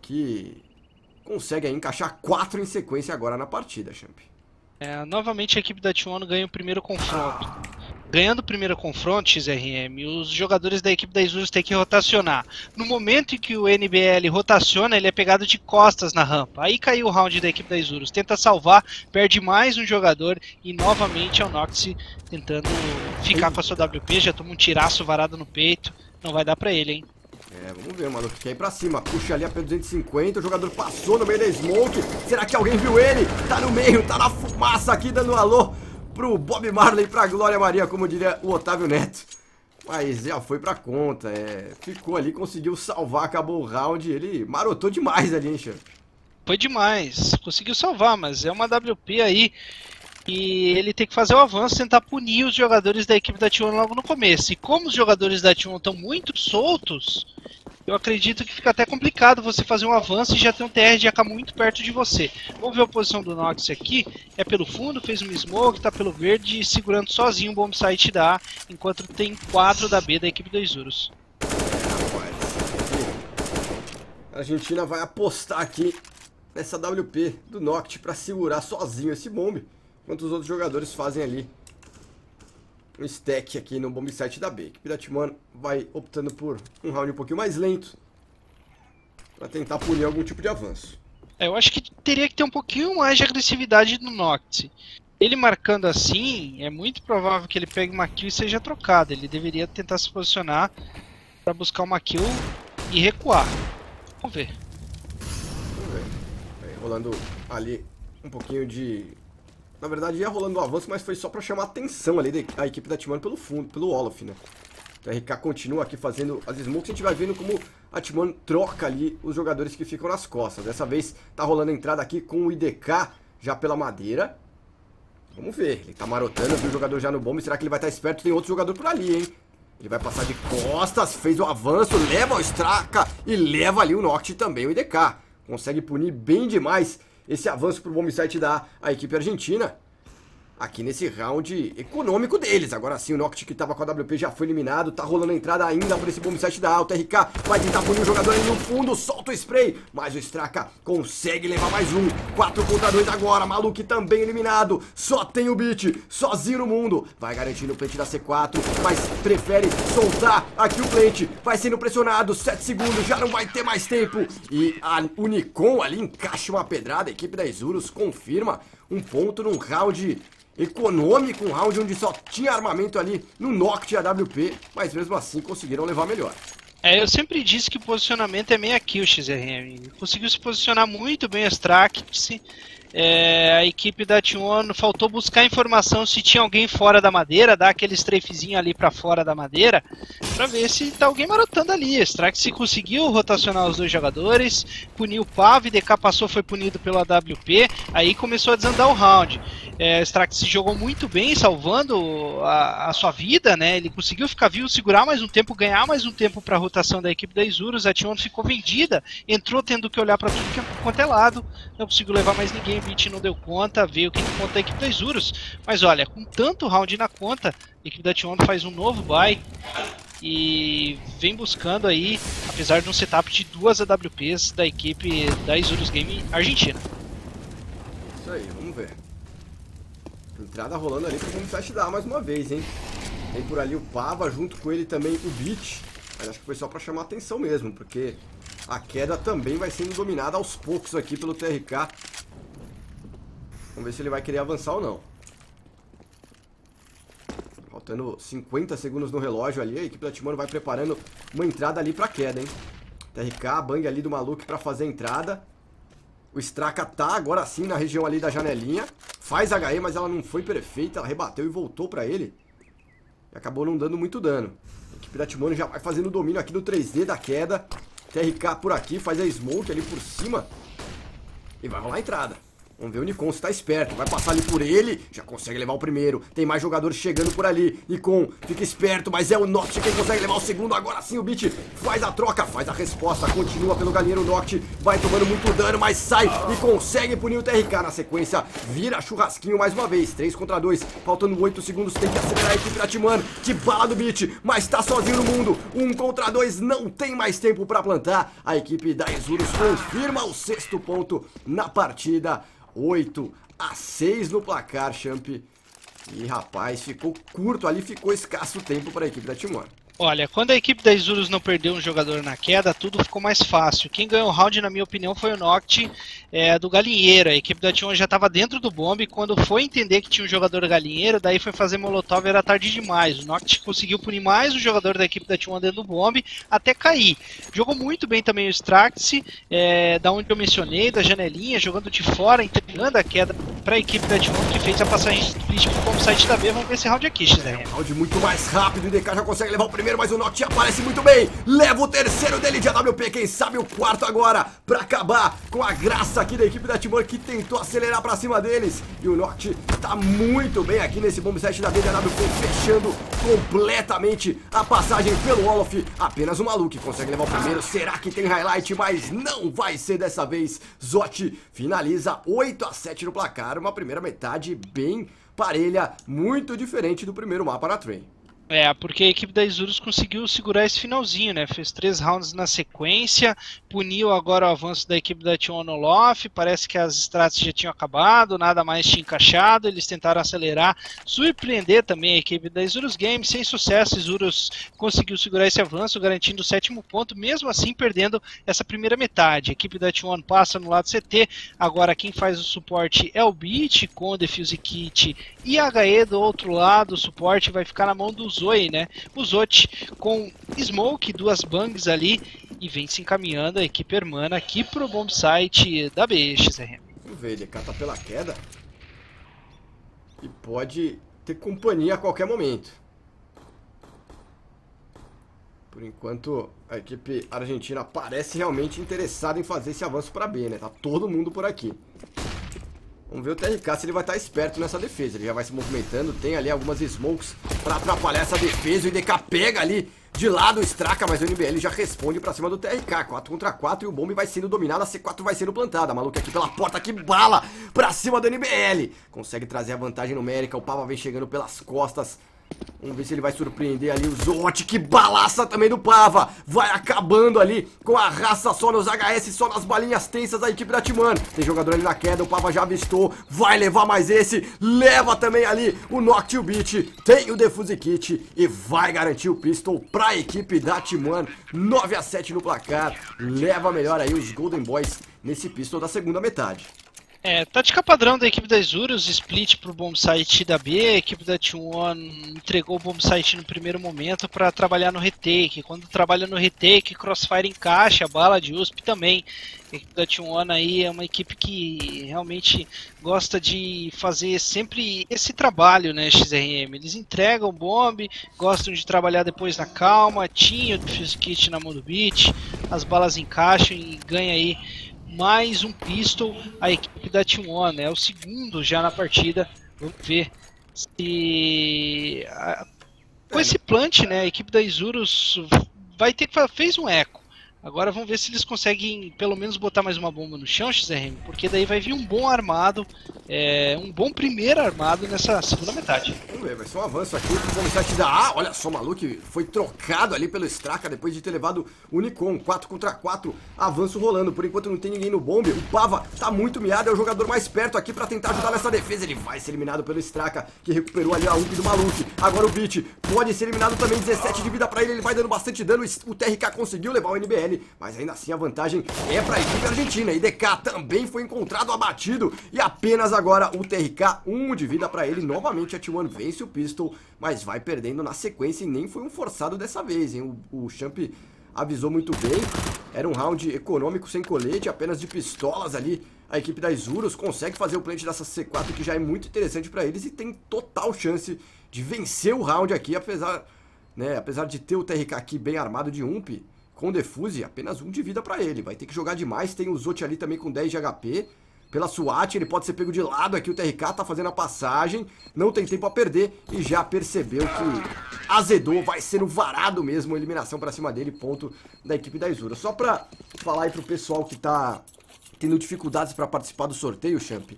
que consegue aí encaixar quatro em sequência agora na partida, Champ. É, novamente a equipe da Team One ganha o primeiro confronto. Ganhando o primeiro confronto, X R M, os jogadores da equipe da Isurus têm que rotacionar. No momento em que o N B L rotaciona, ele é pegado de costas na rampa. Aí caiu o round da equipe da Isurus. Tenta salvar, perde mais um jogador e novamente é o Nox tentando ficar com a sua W P. Já toma um tiraço varado no peito. Não vai dar pra ele, hein? É, vamos ver, mano, que quer ir pra cima, puxa ali a P duzentos e cinquenta, o jogador passou no meio da smoke, será que alguém viu ele? Tá no meio, tá na fumaça aqui, dando um alô pro Bob Marley, pra Glória Maria, como diria o Otávio Neto. Mas já foi pra conta, é, ficou ali, conseguiu salvar, acabou o round, ele marotou demais ali, hein, chefe? Foi demais, conseguiu salvar, mas é uma W P aí. E ele tem que fazer o avanço, tentar punir os jogadores da equipe da Team One logo no começo. E como os jogadores da Team One estão muito soltos, eu acredito que fica até complicado você fazer um avanço e já ter um T R de A K muito perto de você. Vamos ver a posição do Nox aqui. É pelo fundo, fez um smoke, tá pelo verde, segurando sozinho o bombsite da A, enquanto tem quatro da B da equipe da Isurus. A Argentina vai apostar aqui nessa W P do Noct para segurar sozinho esse bombe, enquanto os outros jogadores fazem ali um stack aqui no bomb site da B. A equipe da Team One vai optando por um round um pouquinho mais lento para tentar punir algum tipo de avanço. É, eu acho que teria que ter um pouquinho mais de agressividade do Noct. Ele marcando assim, é muito provável que ele pegue uma kill e seja trocado. Ele deveria tentar se posicionar para buscar uma kill e recuar. Vamos ver. Vamos ver. É, rolando ali um pouquinho de... Na verdade ia rolando o avanço, mas foi só pra chamar a atenção ali da equipe da Team One pelo fundo, pelo Olaf, né? O R K continua aqui fazendo as smokes, a gente vai vendo como a Team One troca ali os jogadores que ficam nas costas. Dessa vez tá rolando a entrada aqui com o I D K já pela madeira. Vamos ver, ele tá marotando, viu o jogador já no bombe, será que ele vai estar esperto? Tem outro jogador por ali, hein? Ele vai passar de costas, fez o avanço, leva o Straka e leva ali o Noct também, o I D K. Consegue punir bem demais esse avanço pro bomb site da a equipe argentina, aqui nesse round econômico deles. Agora sim, o Noct que tava com a W P já foi eliminado, tá rolando a entrada ainda por esse bomb site da A. O T R K vai tentar punir o jogador ali no fundo, solta o spray, mas o Straka consegue levar mais um. quatro contra dois agora, Maluco também eliminado, só tem o Bit, sozinho no mundo. Vai garantindo o plant da C quatro, mas prefere soltar aqui o plant, vai sendo pressionado, sete segundos, já não vai ter mais tempo. E a Unicon ali encaixa uma pedrada, a equipe da Isurus confirma um ponto num round econômico, um round onde só tinha armamento ali no Noct e A W P, mas mesmo assim conseguiram levar melhor. É, eu sempre disse que o posicionamento é meia kill, X R M. Conseguiu se posicionar muito bem a Strax. É, a equipe da Team One faltou buscar informação se tinha alguém fora da madeira, dar aquele strafezinho ali pra fora da madeira, pra ver se tá alguém marotando ali. Strax se conseguiu rotacionar os dois jogadores, puniu o Pava, D K passou, foi punido pelo A W P, aí começou a desandar o round. É, Strax se jogou muito bem, salvando a, a sua vida, né? Ele conseguiu ficar vivo, segurar mais um tempo, ganhar mais um tempo pra rotação da equipe da Isurus. A Team One ficou vendida, entrou tendo que olhar pra tudo quanto é lado, não conseguiu levar mais ninguém. Beach não deu conta, veio quem conta a equipe da Isurus. Mas olha, com tanto round na conta, a equipe da Team One faz um novo bye e vem buscando aí, apesar de um setup de duas A W Ps da equipe da Isurus Game Argentina. Isso aí, vamos ver. Entrada rolando ali pro bombsite da A mais uma vez, hein? Tem por ali o Pava, junto com ele também o Beach. Mas acho que foi só pra chamar atenção mesmo, porque a queda também vai sendo dominada aos poucos aqui pelo T R K. Vamos ver se ele vai querer avançar ou não. Faltando cinquenta segundos no relógio ali. A equipe da Team One vai preparando uma entrada ali pra queda, hein? T R K, bang ali do Maluco pra fazer a entrada. O Straka tá agora sim na região ali da janelinha. Faz H E, mas ela não foi perfeita. Ela rebateu e voltou pra ele. E acabou não dando muito dano. A equipe da Team One já vai fazendo o domínio aqui do três D da queda. T R K por aqui, faz a smoke ali por cima. E vai rolar a entrada. Vamos ver o Nikon se tá esperto. Vai passar ali por ele. Já consegue levar o primeiro. Tem mais jogadores chegando por ali. Nikon fica esperto, mas é o Noct quem consegue levar o segundo. Agora sim o Beach faz a troca, faz a resposta. Continua pelo galinheiro. O Noct vai tomando muito dano, mas sai e consegue punir o T R K. Na sequência, vira churrasquinho mais uma vez. três contra dois. Faltando oito segundos. Tem que acelerar a equipe da Team One. Que bala do Beach, mas tá sozinho no mundo. um contra dois. Não tem mais tempo pra plantar. A equipe da Isurus confirma o sexto ponto na partida. oito a seis no placar, Champ. E, rapaz, ficou curto ali, ficou escasso tempo para a equipe da Team One. Olha, quando a equipe da Isurus não perdeu um jogador na queda, tudo ficou mais fácil. Quem ganhou o round, na minha opinião, foi o Noct é, do galinheiro. A equipe da Team One já estava dentro do bomb, quando foi entender que tinha um jogador galinheiro, daí foi fazer molotov, era tarde demais. O Noct conseguiu punir mais um jogador da equipe da Team One dentro do bomb, até cair. Jogou muito bem também o Strax, é, da onde eu mencionei, da janelinha, jogando de fora, entregando a queda para a equipe da Team One, que fez a passagem split para o site da B. Vamos ver esse round aqui, X R M. É um round muito mais rápido, o D K já consegue levar o primeiro. Mas o Noct aparece muito bem, leva o terceiro dele de A W P, quem sabe o quarto agora, pra acabar com a graça aqui da equipe da Team One, que tentou acelerar pra cima deles. E o Noct tá muito bem aqui nesse bomb set da B de A W P, fechando completamente a passagem pelo Olof. Apenas o Maluco que consegue levar o primeiro. Será que tem highlight? Mas não vai ser dessa vez. Zotti finaliza oito a sete no placar, uma primeira metade bem parelha, muito diferente do primeiro mapa na Train. É, porque a equipe da Isurus conseguiu segurar esse finalzinho, né? Fez três rounds na sequência, puniu agora o avanço da equipe da Team One no Olof. Parece que as strats já tinham acabado, nada mais tinha encaixado, eles tentaram acelerar, surpreender também a equipe da Isurus Games, sem sucesso. A Isurus conseguiu segurar esse avanço, garantindo o sétimo ponto, mesmo assim perdendo essa primeira metade. A equipe da Team One passa no lado C T, agora quem faz o suporte é o Beat, com o Defuse Kit e a H E do outro lado. O suporte vai ficar na mão dos Zoe, né? O Zotti com smoke, duas bangs ali, e vem se encaminhando a equipe hermana aqui pro bomb site da B X R M. Vamos ver, ele cata pela queda e pode ter companhia a qualquer momento. Por enquanto a equipe argentina parece realmente interessada em fazer esse avanço para B, né? Tá todo mundo por aqui. Vamos ver o T R K se ele vai estar esperto nessa defesa. Ele já vai se movimentando, tem ali algumas smokes pra atrapalhar essa defesa. O I D K pega ali de lado o Straka, mas o N B L já responde pra cima do T R K. quatro contra quatro e o bomb vai sendo dominado, a C quatro vai sendo plantada. Maluco aqui pela porta, que bala pra cima do N B L. Consegue trazer a vantagem numérica, o Pava vem chegando pelas costas. Vamos ver se ele vai surpreender ali o Zotti, que balaça também do Pava. Vai acabando ali com a raça, só nos H S, só nas balinhas tensas da equipe da Team One. Tem jogador ali na queda, o Pava já avistou, vai levar mais esse. Leva também ali o Noct e o Beat, tem o Defuse Kit e vai garantir o pistol pra equipe da Team One. nove a sete no placar, leva melhor aí os Golden Boys nesse pistol da segunda metade. É, tática padrão da equipe da Isurus, split pro bombsite da B. A equipe da Team One entregou o bombsite no primeiro momento para trabalhar no retake. Quando trabalha no retake, crossfire encaixa, bala de U S P também. A equipe da Team One aí é uma equipe que realmente gosta de fazer sempre esse trabalho, né, X R M? Eles entregam bomb, gostam de trabalhar depois na calma, tinha o defuse kit na mão do Beat, as balas encaixam e ganha aí mais um pistol a equipe da Team One. É o segundo já na partida. Vamos ver se com esse plant, né, a equipe da Isurus vai ter que fazer, fez um eco. Agora vamos ver se eles conseguem pelo menos botar mais uma bomba no chão, X R M, porque daí vai vir um bom armado, é, um bom primeiro armado nessa segunda metade. Vamos ver, vai ser um avanço aqui pro bomb site da A. Olha só, o maluco foi trocado ali pelo Straka depois de ter levado o Nikon. quatro contra quatro, avanço rolando. Por enquanto não tem ninguém no bomb. O Pava tá muito miado, é o jogador mais perto aqui pra tentar ajudar nessa defesa. Ele vai ser eliminado pelo Straka, que recuperou ali a U M P do maluco. Agora o Beat pode ser eliminado também, dezessete de vida pra ele, ele vai dando bastante dano. O T R K conseguiu levar o N B L, mas ainda assim a vantagem é para a equipe argentina. I D K também foi encontrado abatido e apenas agora o T R K, um de vida para ele. Novamente a Team One vence o pistol, mas vai perdendo na sequência e nem foi um forçado dessa vez, hein? O, o Champ avisou muito bem, era um round econômico sem colete, apenas de pistolas ali. A equipe da Isurus consegue fazer o plant dessa C quatro, que já é muito interessante para eles, e tem total chance de vencer o round aqui, apesar, né, apesar de ter o T R K aqui bem armado de ump, com defuse, apenas um de vida pra ele. Vai ter que jogar demais, tem o Zotti ali também com dez de H P. Pela SWAT, ele pode ser pego de lado aqui, o T R K tá fazendo a passagem, não tem tempo a perder e já percebeu que azedou, vai ser no varado mesmo, eliminação pra cima dele, ponto da equipe da Isurus. Só pra falar aí pro pessoal que tá tendo dificuldades pra participar do sorteio, Champ,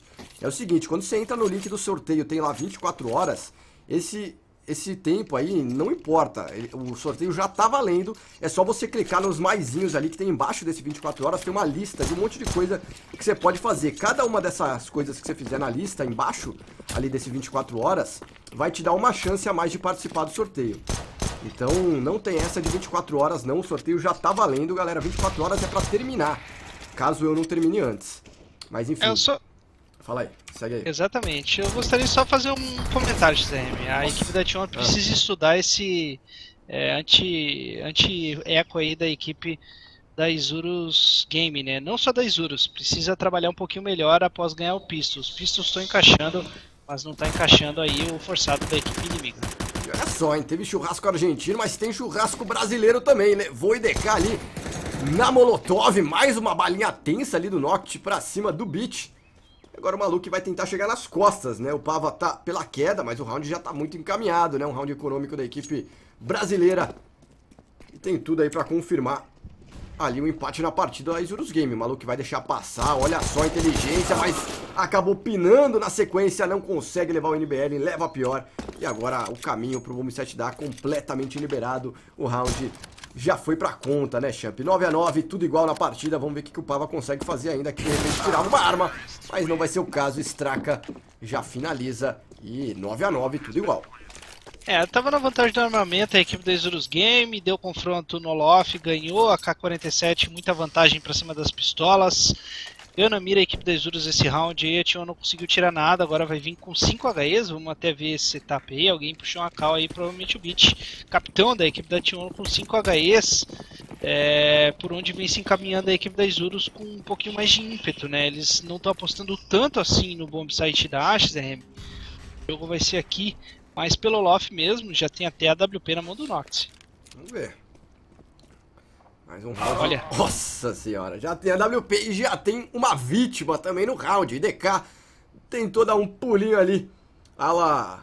é o seguinte, quando você entra no link do sorteio, tem lá vinte e quatro horas, esse... Esse tempo aí não importa, o sorteio já tá valendo, é só você clicar nos maisinhos ali que tem embaixo desse vinte e quatro horas, tem uma lista de um monte de coisa que você pode fazer. Cada uma dessas coisas que você fizer na lista, embaixo ali desse vinte e quatro horas, vai te dar uma chance a mais de participar do sorteio. Então não tem essa de vinte e quatro horas não, o sorteio já tá valendo, galera, vinte e quatro horas é pra terminar, caso eu não termine antes. Mas enfim... Eu sou... Fala aí, segue aí. Exatamente. Eu gostaria só de fazer um comentário, X R M. A Nossa. equipe da Team One precisa ah. estudar esse é, anti, anti-eco aí da equipe da Isurus Game, né? Não só da Isurus, precisa trabalhar um pouquinho melhor após ganhar o Pistos. Os Pistos estão encaixando, mas não está encaixando aí o forçado da equipe inimiga. E olha só, hein? Teve churrasco argentino, mas tem churrasco brasileiro também, né? Vou I D K ali na Molotov, mais uma balinha tensa ali do Noct para cima do Beach. Agora o Maluco vai tentar chegar nas costas, né? O Pava tá pela queda, mas o round já tá muito encaminhado, né? Um round econômico da equipe brasileira. E tem tudo aí pra confirmar ali o um empate na partida da Isurus Game. O Maluco vai deixar passar, olha só a inteligência, mas acabou pinando na sequência, não consegue levar o N B L, leva a pior. E agora o caminho pro Bomb sete dá completamente liberado. O round já foi pra conta, né, Champ? nove a nove, tudo igual na partida. Vamos ver o que o Pava consegue fazer ainda. Que de repente tirar uma arma, mas não vai ser o caso. Straka já finaliza. E nove a nove, tudo igual. É, tava na vantagem do armamento a equipe da Isurus Game. Deu confronto no Olof, ganhou a K quarenta e sete. Muita vantagem pra cima das pistolas. Ganhou na mira a equipe da Isurus esse round. Aí a Team One não conseguiu tirar nada. Agora vai vir com cinco H Es. Vamos até ver esse setup aí. Alguém puxou uma cal aí, provavelmente o Beach. Capitão da equipe da Team One com cinco H Es. É, por onde vem se encaminhando a equipe da Isurus com um pouquinho mais de ímpeto, né? Eles não estão apostando tanto assim no bombsite da X R M. O jogo vai ser aqui, mas pelo Olof mesmo, já tem até a W P na mão do Nox. Vamos ver. Mais um round. Olha. Nossa senhora, já tem a W P e já tem uma vítima também no round. I D K tentou dar um pulinho ali. A la,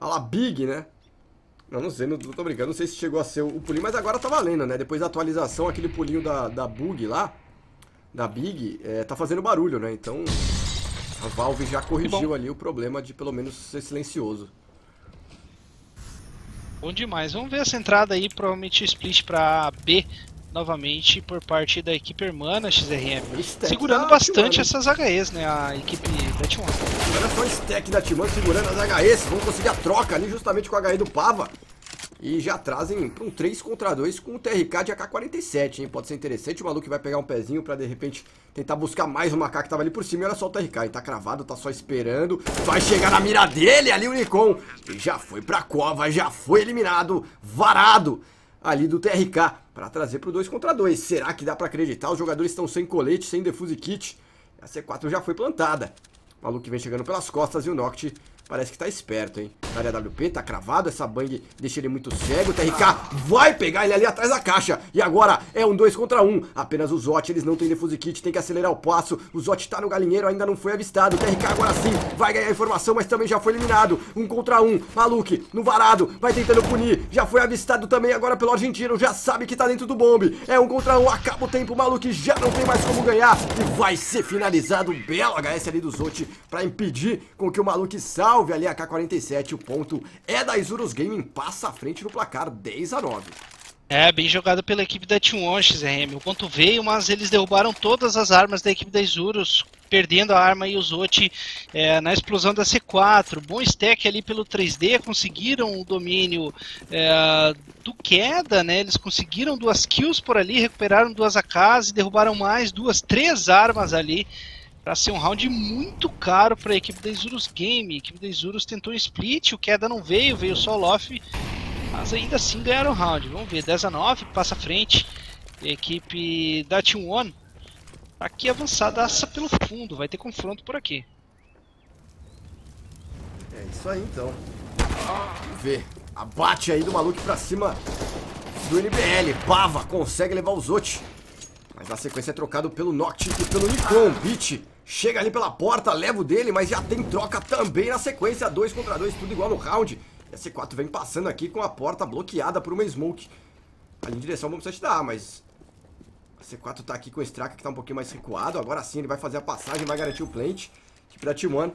a la Big, né? Não, não sei, não tô brincando. Não sei se chegou a ser o pulinho, mas agora tá valendo, né? Depois da atualização, aquele pulinho da, da Bug lá, da Big, é, tá fazendo barulho, né? Então a Valve já corrigiu ali o problema de pelo menos ser silencioso. Bom demais. Vamos ver essa entrada aí, provavelmente split pra B novamente por parte da equipe irmã na X R M. Segurando bastante essas H Es, né? A equipe da Team One. Olha só o stack da Team One segurando as H Es. Vamos conseguir a troca ali justamente com a H E do Pava. E já trazem pra um três contra dois com o T R K de A K quarenta e sete, hein? Pode ser interessante. O Maluco vai pegar um pezinho pra de repente tentar buscar mais uma A K que tava ali por cima. E olha só o T R K, ele tá cravado, tá só esperando. Vai chegar na mira dele ali o Nikon. E já foi pra cova, já foi eliminado, varado ali do T R K pra trazer pro dois contra dois. Será que dá pra acreditar? Os jogadores estão sem colete, sem defuse kit. A C quatro já foi plantada. O Maluco vem chegando pelas costas e o Noct parece que tá esperto, hein? Área W P, tá cravado, essa bang deixa ele muito cego. O T R K vai pegar ele ali atrás da caixa. E agora é um dois contra um. Apenas o Zotti, eles não tem defuse kit, tem que acelerar o passo. O Zotti tá no galinheiro, ainda não foi avistado. O T R K agora sim vai ganhar informação, mas também já foi eliminado. Um contra um, Maluque no varado, vai tentando punir. Já foi avistado também agora pelo argentino, já sabe que tá dentro do bombe. É um contra um, acaba o tempo, Maluque já não tem mais como ganhar. E vai ser finalizado o belo H S ali do Zotti pra impedir com que o Maluque salve. Salve ali a K quarenta e sete, o ponto é da Isurus Gaming, passa à frente no placar, dez a nove. É, bem jogado pela equipe da Team One, X R M. O ponto veio, mas eles derrubaram todas as armas da equipe da Isurus, perdendo a arma e o Zotti é, na explosão da C quatro. Bom stack ali pelo três D, conseguiram o domínio é, do queda, né? Eles conseguiram duas kills por ali, recuperaram duas A Ks e derrubaram mais duas, três armas ali. Pra ser um round muito caro pra equipe da Isurus Game. A equipe da Isurus tentou um split, o queda não veio, veio só o Lof, mas ainda assim ganharam o round. Vamos ver, dez a nove, passa a frente. A equipe da Team One tá aqui avançada pelo fundo, vai ter confronto por aqui. É isso aí então. Vê. Abate aí do Maluco pra cima do N B L. Pava consegue levar o Zotti. Mas na sequência é trocado pelo Nox e pelo Nikon. Beach chega ali pela porta, leva o dele, mas já tem troca também na sequência. dois contra dois, tudo igual no round. E a C quatro vem passando aqui com a porta bloqueada por uma smoke. Ali em direção ao bomb site da A, mas... A C quatro tá aqui com o Straka, que tá um pouquinho mais recuado. Agora sim ele vai fazer a passagem, vai garantir o plant. O time da Team One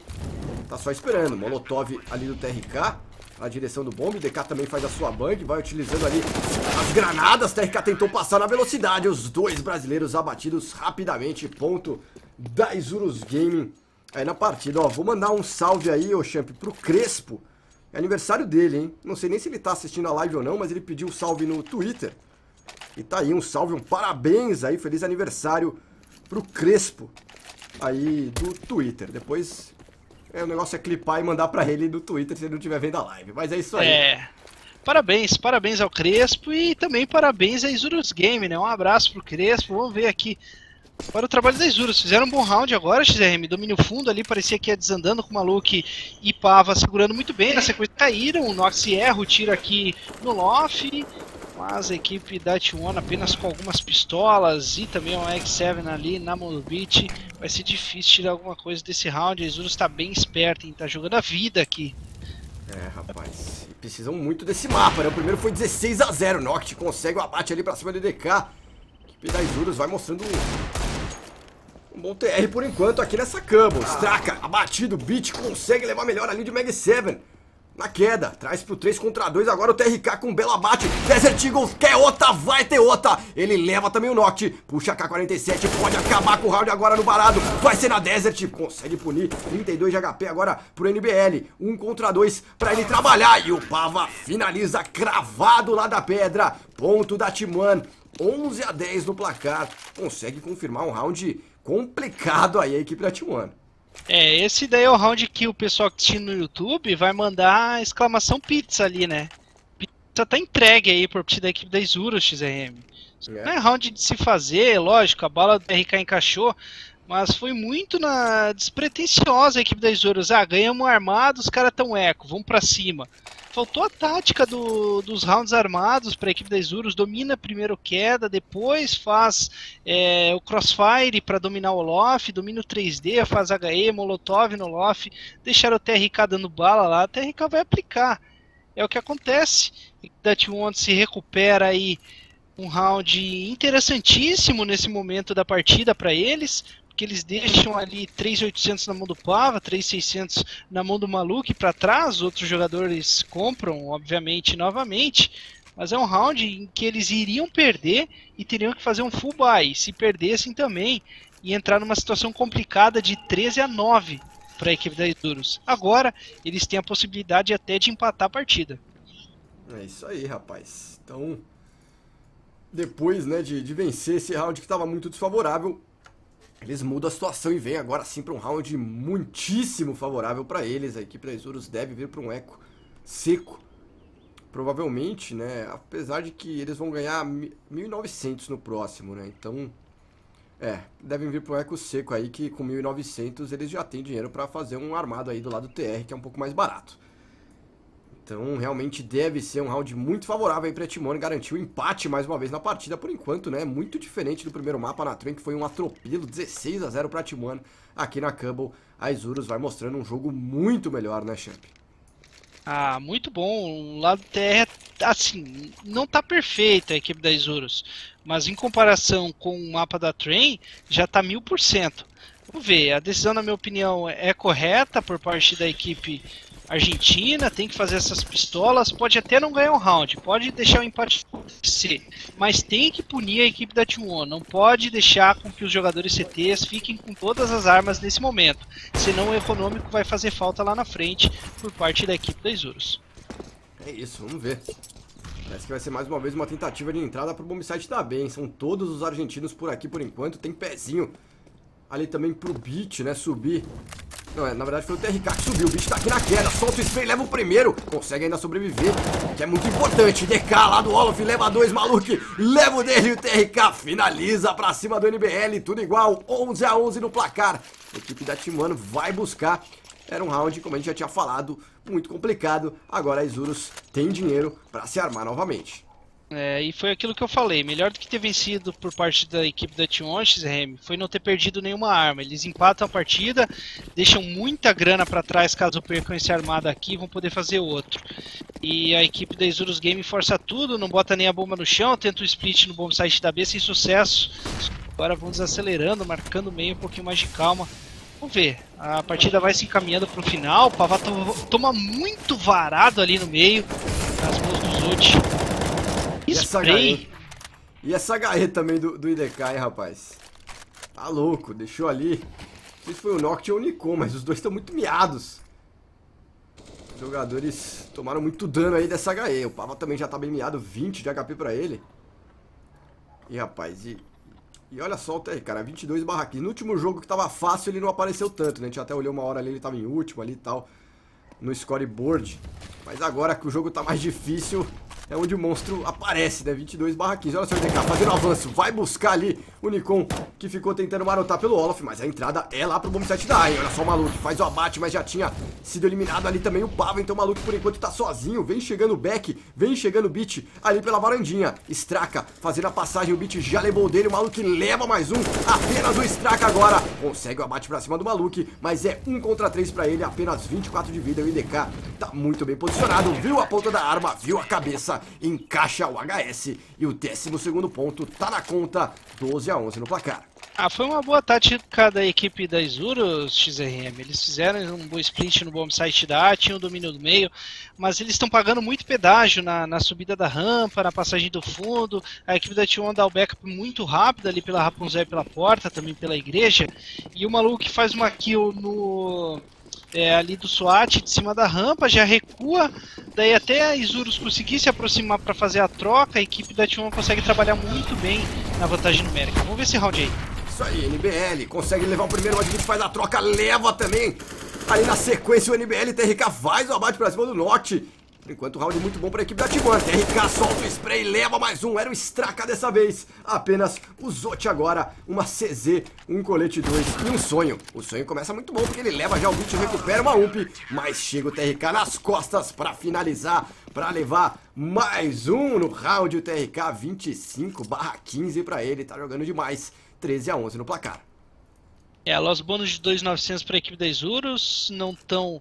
tá só esperando. Molotov ali do T R K, na direção do bomb. D K também faz a sua bang, vai utilizando ali as granadas. T R K tentou passar na velocidade. Os dois brasileiros abatidos rapidamente. Ponto da Isurus Gaming aí na partida. Ó, vou mandar um salve aí, ô Champ, pro Crespo. É aniversário dele, hein? Não sei nem se ele tá assistindo a live ou não, mas ele pediu um salve no Twitter. E tá aí, um salve, um parabéns aí, feliz aniversário pro Crespo aí do Twitter. Depois é, o negócio é clipar e mandar pra ele do Twitter se ele não estiver vendo a live, mas é isso aí. É, parabéns, parabéns ao Crespo e também parabéns a Isurus Game, né? Um abraço pro Crespo, vamos ver aqui para o trabalho da Isurus. Fizeram um bom round agora, X R M, domínio fundo ali, parecia que ia desandando com o Maluco e Pava segurando muito bem, na sequência caíram, o Nox erra o tiro aqui no loft. Mas a equipe da T um apenas com algumas pistolas e também um X sete ali na Molubit. Vai ser difícil tirar alguma coisa desse round. A Isurus tá bem esperta, hein? Tá jogando a vida aqui. É, rapaz. E precisam muito desse mapa, né? O primeiro foi dezesseis a zero. Noct consegue o abate ali pra cima do D K. A equipe da Isurus vai mostrando um bom T R por enquanto aqui nessa Cobble. Straka, abatido. Beat consegue levar melhor ali de Mag sete. Na queda, traz pro três contra dois, agora o T R K com um belo abate. Desert Eagles quer outra, vai ter outra. Ele leva também o Noct, puxa a K quarenta e sete, pode acabar com o round agora no varado. Vai ser na Desert, consegue punir, trinta e dois de H P agora pro N B L. um contra dois pra ele trabalhar e o Pava finaliza cravado lá da pedra. Ponto da Team One, onze a dez no placar. Consegue confirmar um round complicado aí a equipe da Team One. É, esse daí é o round que o pessoal que assiste no YouTube vai mandar exclamação pizza ali, né? Pizza tá entregue aí por parte da equipe da Isurus X R M. Yeah. Não é round de se fazer, lógico, a bala do R K encaixou, mas foi muito na despretensiosa a equipe da Isurus. Ah, ganhamos armado, os caras tão eco, vamos pra cima. Faltou a tática do, dos rounds armados para a equipe da Isurus. Domina primeiro queda, depois faz é, o crossfire para dominar o Olof, domina o três D, faz H E, Molotov no Olof, deixaram o T R K dando bala lá, o T R K vai aplicar. É o que acontece. Da Team One se recupera aí um round interessantíssimo nesse momento da partida para eles, porque eles deixam ali três mil e oitocentos na mão do Pava, três mil e seiscentos na mão do Maluco para trás, outros jogadores compram, obviamente, novamente, mas é um round em que eles iriam perder e teriam que fazer um full buy, se perdessem também, e entrar numa situação complicada de treze a nove para a equipe da Isurus. Agora, eles têm a possibilidade até de empatar a partida. É isso aí, rapaz. Então, depois, né, de, de vencer esse round que estava muito desfavorável, eles mudam a situação e vêm agora sim para um round muitíssimo favorável para eles. A equipe da Isurus deve vir para um eco seco, provavelmente, né? Apesar de que eles vão ganhar mil e novecentos no próximo, né? Então, é, devem vir para um eco seco aí, que com mil e novecentos eles já têm dinheiro para fazer um armado aí do lado do T R, que é um pouco mais barato. Então, realmente deve ser um round muito favorável aí para a Team One garantir o empate mais uma vez na partida. Por enquanto, né? Muito diferente do primeiro mapa na Tran, que foi um atropelo, dezesseis a zero para a Team One. Aqui na Cobble, a Isurus vai mostrando um jogo muito melhor, né, Champ? Ah, muito bom. O lado T R, assim, não tá perfeita a equipe da Isurus, mas em comparação com o mapa da Tran, já tá mil por cento. Vamos ver, a decisão, na minha opinião, é correta por parte da equipe argentina, tem que fazer essas pistolas, pode até não ganhar um round, pode deixar o empate acontecer, mas tem que punir a equipe da Team One, não pode deixar com que os jogadores C Ts fiquem com todas as armas nesse momento, senão o econômico vai fazer falta lá na frente por parte da equipe da Isurus. É isso, vamos ver. Parece que vai ser mais uma vez uma tentativa de entrada para o bombsite da B, hein? São todos os argentinos por aqui por enquanto, tem pezinho ali também pro Beat, né, subir. Não, é, na verdade foi o T R K que subiu, o Beach tá aqui na queda, solta o spray, leva o primeiro, consegue ainda sobreviver, que é muito importante. D K lá do Olof, leva dois, Maluco leva o dele e o T R K finaliza pra cima do N B L, tudo igual, onze a onze no placar. A equipe da Team One vai buscar Era um round, como a gente já tinha falado, muito complicado. Agora a Isurus tem dinheiro para se armar novamente. É, e foi aquilo que eu falei, melhor do que ter vencido por parte da equipe da Team One, X R M, foi não ter perdido nenhuma arma. Eles empatam a partida, deixam muita grana para trás caso percam esse armado aqui, vão poder fazer outro. E a equipe da Isurus Gaming força tudo, não bota nem a bomba no chão, tenta o split no bom site da B sem sucesso. Agora vão desacelerando, marcando meio, um pouquinho mais de calma. Vamos ver, a partida vai se encaminhando para o final, o Pava to toma muito varado ali no meio, nas mãos do Zotti. E essa H E, e essa H E também do, do I D K, hein, rapaz. Tá louco, deixou ali. Não sei se foi o Noct ou o Nikon, mas os dois estão muito miados. Os jogadores tomaram muito dano aí dessa H E. O Pava também já tá bem miado, vinte de H P pra ele. E rapaz, e, e olha só o T R K, cara, vinte e dois barra quinze. No último jogo que tava fácil ele não apareceu tanto, né? A gente até olhou uma hora ali, ele tava em último ali e tal, no scoreboard. Mas agora que o jogo tá mais difícil, é onde o monstro aparece, né? vinte e dois barra quinze. Olha só o D K fazendo avanço. Vai buscar ali o Nikon, que ficou tentando marotar pelo Olaf. Mas a entrada é lá pro bomb site da Ai. Olha só o Maluco. Faz o abate, mas já tinha sido eliminado ali também o Pava. Então o Maluco, por enquanto, tá sozinho. Vem chegando o Beck. Vem chegando o Bit ali pela varandinha. Straka fazendo a passagem. O Bit já levou dele. O Maluco leva mais um. Apenas o Straka agora. Consegue o abate pra cima do Maluco. Mas é um contra três pra ele. Apenas vinte e quatro de vida. O I D K tá muito bem posicionado. Viu a ponta da arma. Viu a cabeça. Encaixa o H S e o décimo segundo ponto tá na conta, doze a onze no placar. Ah, foi uma boa tática da equipe da Isurus, X R M. Eles fizeram um bom split no bomb site da A, tinham o domínio do meio, mas eles estão pagando muito pedágio na, na subida da rampa, na passagem do fundo. A equipe da T um dá o backup muito rápido ali pela Rapunzel e pela porta, também pela igreja. E o Maluco que faz uma kill no... É, ali do SWAT, de cima da rampa, já recua, daí até a Isurus conseguir se aproximar para fazer a troca, a equipe da T um consegue trabalhar muito bem na vantagem numérica. Vamos ver esse round aí. Isso aí, N B L consegue levar o primeiro, o Ademir faz a troca, leva também. Ali na sequência o N B L, T R K faz o abate para cima do Norte. Por enquanto, o round muito bom para a equipe da T um. T R K solta o spray, leva mais um. Era o Straka dessa vez. Apenas o Zotti agora. Uma C Z, um colete dois e um sonho. O sonho começa muito bom porque ele leva já o beat, recupera uma U P. Mas chega o T R K nas costas para finalizar, para levar mais um no round. O T R K vinte e cinco barra quinze para ele. Tá jogando demais. treze a onze no placar. É, los bônus de dois mil e novecentos para a equipe da Isurus. Não tão...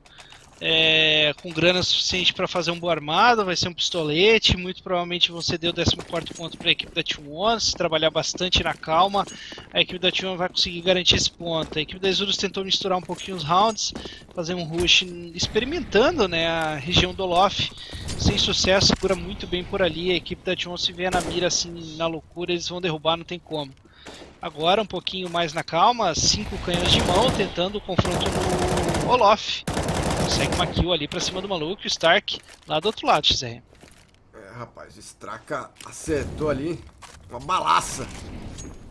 É, com grana suficiente para fazer um bom armado, vai ser um pistolete. Muito provavelmente vão ceder o décimo quarto ponto para a equipe da Team One. Se trabalhar bastante na calma, a equipe da Team One vai conseguir garantir esse ponto. A equipe da Isurus tentou misturar um pouquinho os rounds, fazer um rush experimentando, né, a região do Olof, sem sucesso, segura muito bem por ali. A equipe da Team One, se vier na mira assim, na loucura, eles vão derrubar, não tem como. Agora um pouquinho mais na calma, cinco canhões de mão tentando o confronto no Olof. Consegue uma kill ali pra cima do Maluco e o Stark lá do outro lado, X R. É, rapaz, o Straka acertou ali uma balaça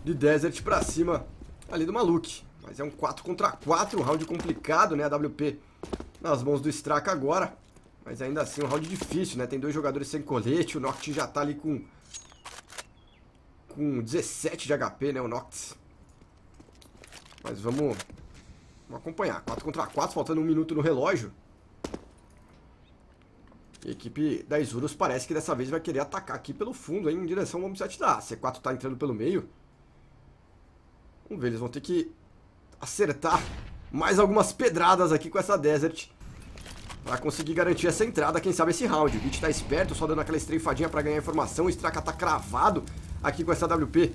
de Desert pra cima ali do Maluco. Mas é um quatro contra quatro, um round complicado, né? A W P nas mãos do Straka agora. Mas ainda assim, um round difícil, né? Tem dois jogadores sem colete, o Noct já tá ali com, com dezessete de H P, né? O Noct. Mas vamos... Vamos acompanhar, quatro contra quatro, faltando um minuto no relógio. A equipe da Isurus parece que dessa vez vai querer atacar aqui pelo fundo, hein, em direção ao homicídio da A. C quatro tá entrando pelo meio. Vamos ver, eles vão ter que acertar mais algumas pedradas aqui com essa Desert para conseguir garantir essa entrada, quem sabe esse round. O Beach tá esperto, só dando aquela estreifadinha para ganhar informação. O Straka tá cravado aqui com essa W P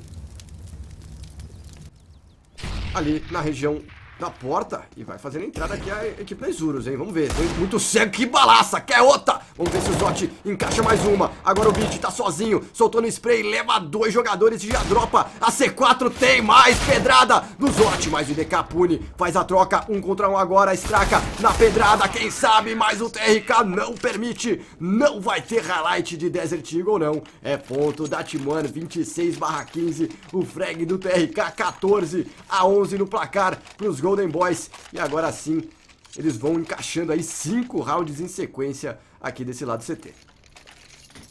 ali na região da porta, e vai fazendo a entrada aqui a equipe da Isurus, hein? Vamos ver. Foi muito cego, que balaça, que é outra. Vamos ver se o Zotti encaixa mais uma. Agora o Beat tá sozinho, soltou no spray, leva dois jogadores e já dropa. A C quatro tem mais pedrada do Zotti, mas o I D K pune, faz a troca, um contra um agora. Straka na pedrada, quem sabe, mas o T R K não permite. Não vai ter highlight de Desert Eagle, não. É ponto da Team One, vinte e seis barra quinze. O frag do T R K, quatorze a onze no placar pros Golden Boys. E agora sim, eles vão encaixando aí cinco rounds em sequência aqui desse lado do C T.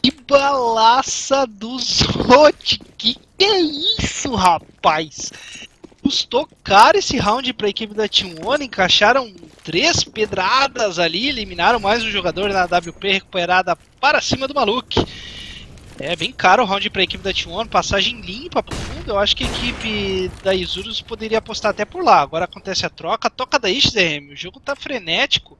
Que balaça do Zotti! Que que é isso, rapaz? Custou caro esse round para a equipe da Team One, encaixaram três pedradas ali, eliminaram mais um jogador na A W P recuperada para cima do Maluco. É bem caro o round para a equipe da Team One, passagem limpa pro fundo, eu acho que a equipe da Isurus poderia apostar até por lá. Agora acontece a troca, toca da X R M, o jogo tá frenético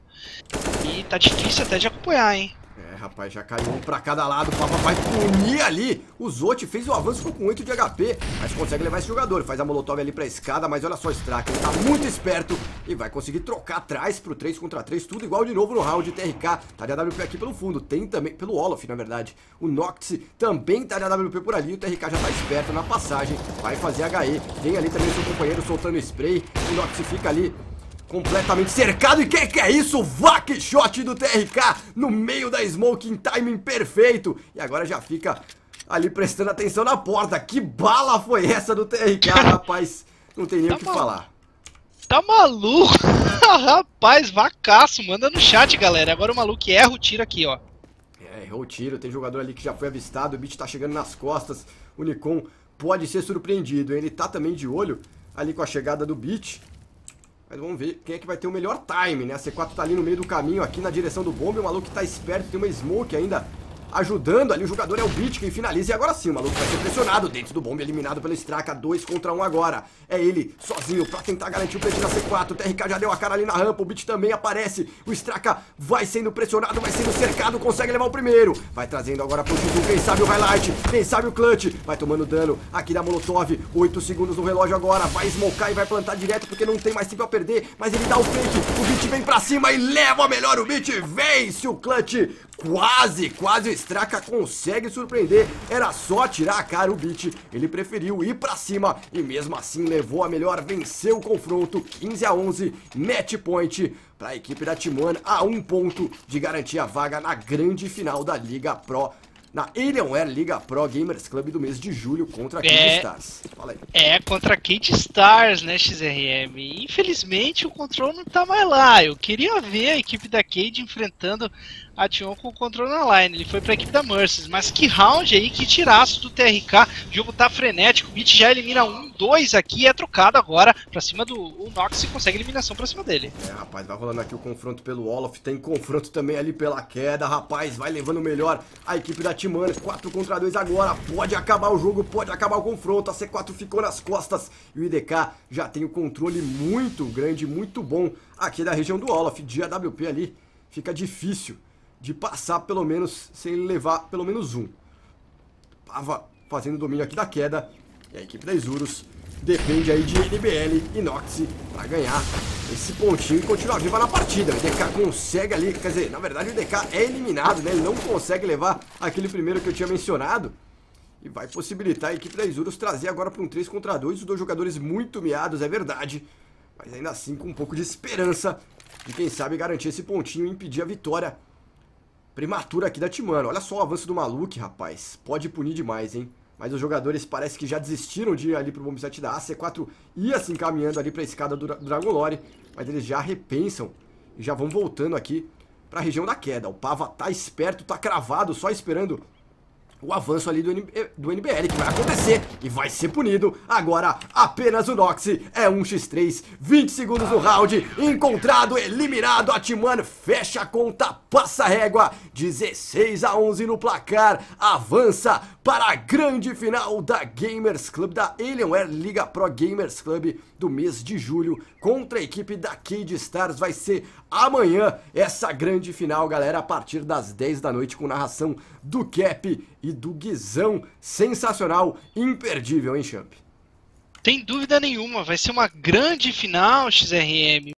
e tá difícil até de acompanhar, hein. É, rapaz, já caiu um pra cada lado, o Pava vai punir ali. O Zotti fez o avanço, ficou com oito de H P, mas consegue levar esse jogador. Faz a molotov ali pra escada, mas olha só o Straka, ele tá muito esperto e vai conseguir trocar atrás pro três contra três, tudo igual de novo no round. T R K tá de A W P aqui pelo fundo, tem também, pelo Olaf na verdade. O Nox também tá de A W P por ali, o T R K já tá esperto na passagem, vai fazer H E. Tem ali também o seu companheiro soltando spray, o Nox fica ali completamente cercado. E que que é isso? Vac shot do T R K no meio da smoke em timing perfeito. E agora já fica ali prestando atenção na porta. Que bala foi essa do T R K, rapaz? Não tem nem o que falar. Tá maluco? Rapaz, vacaço. Manda no chat, galera. Agora o maluco erra o tiro aqui, ó. É, errou o tiro. Tem jogador ali que já foi avistado. O Beach tá chegando nas costas. O Nikon pode ser surpreendido. Ele tá também de olho ali com a chegada do Beach. Mas vamos ver quem é que vai ter o melhor time, né? A C quatro tá ali no meio do caminho, aqui na direção do bombe. O maluco tá esperto, tem uma smoke ainda ajudando ali. O jogador é o Bit, quem finaliza. E agora sim, o maluco vai ser pressionado dentro do bombe, eliminado pelo Straka. dois contra um agora. É ele sozinho pra tentar garantir o P T na C quatro. O T R K já deu a cara ali na rampa. O Bit também aparece. O Straka vai sendo pressionado, vai sendo cercado. Consegue levar o primeiro. Vai trazendo agora pro Tizu. Quem sabe o highlight, quem sabe o clutch. Vai tomando dano aqui da molotov. oito segundos no relógio agora. Vai smocar e vai plantar direto porque não tem mais tempo a perder. Mas ele dá o fake. O Bit vem pra cima e leva melhor. O Bit vence o clutch. Quase, quase. Straka consegue surpreender, era só tirar a cara. O Beat, ele preferiu ir pra cima e mesmo assim levou a melhor, venceu o confronto, quinze a onze, match point pra equipe da Team One, a um ponto de garantir a vaga na grande final da Liga Pro, na Alienware Liga Pro Gamers Club do mês de julho contra a Kid é, Stars. Fala aí. É, contra a Kid Stars, né, X R M? Infelizmente o controle não tá mais lá. Eu queria ver a equipe da Kid enfrentando a Team One com o controle na line. Ele foi pra equipe da Mercy. Mas que round aí, que tiraço do T R K. O jogo tá frenético. O Beat já elimina um, dois aqui. É trocado agora pra cima do o Nox e consegue eliminação pra cima dele. É, rapaz, vai rolando aqui o confronto pelo Olaf. Tem confronto também ali pela queda, rapaz. Vai levando melhor a equipe da Team One. quatro contra dois agora. Pode acabar o jogo, pode acabar o confronto. A C quatro ficou nas costas. E o I D K já tem o controle muito grande, muito bom aqui da região do Olaf. De A W P ali fica difícil de passar, pelo menos, sem levar pelo menos um. Pava fazendo o domínio aqui da queda. E a equipe da Isurus depende aí de N B L e Nox para ganhar esse pontinho e continuar viva na partida. O D K consegue ali, quer dizer, na verdade o D K é eliminado, né? Ele não consegue levar aquele primeiro que eu tinha mencionado. E vai possibilitar a equipe da Isurus trazer agora para um três contra dois. Os dois jogadores muito miados, é verdade. Mas ainda assim com um pouco de esperança de quem sabe garantir esse pontinho e impedir a vitória prematura aqui da Team One. Olha só o avanço do Maluco, rapaz. Pode punir demais, hein? Mas os jogadores parece que já desistiram de ir ali pro bomb site da A. C quatro ia se encaminhando ali pra escada do Dragon Lore, mas eles já repensam e já vão voltando aqui pra região da queda. O Pava tá esperto, tá cravado, só esperando o avanço ali do, N B L, que vai acontecer e vai ser punido. Agora, apenas o Nox. É um contra três, vinte segundos no round. Encontrado, eliminado. A Team One fecha a conta, passa a régua. dezesseis a onze no placar. Avança para a grande final da Gamers Club, da Alienware Liga Pro Gamers Club do mês de julho, contra a equipe da Kid Stars. Vai ser amanhã essa grande final, galera, a partir das dez da noite, com narração do Cap e do Guizão. Sensacional, imperdível, hein, Champ? Tem dúvida nenhuma, vai ser uma grande final, X R M.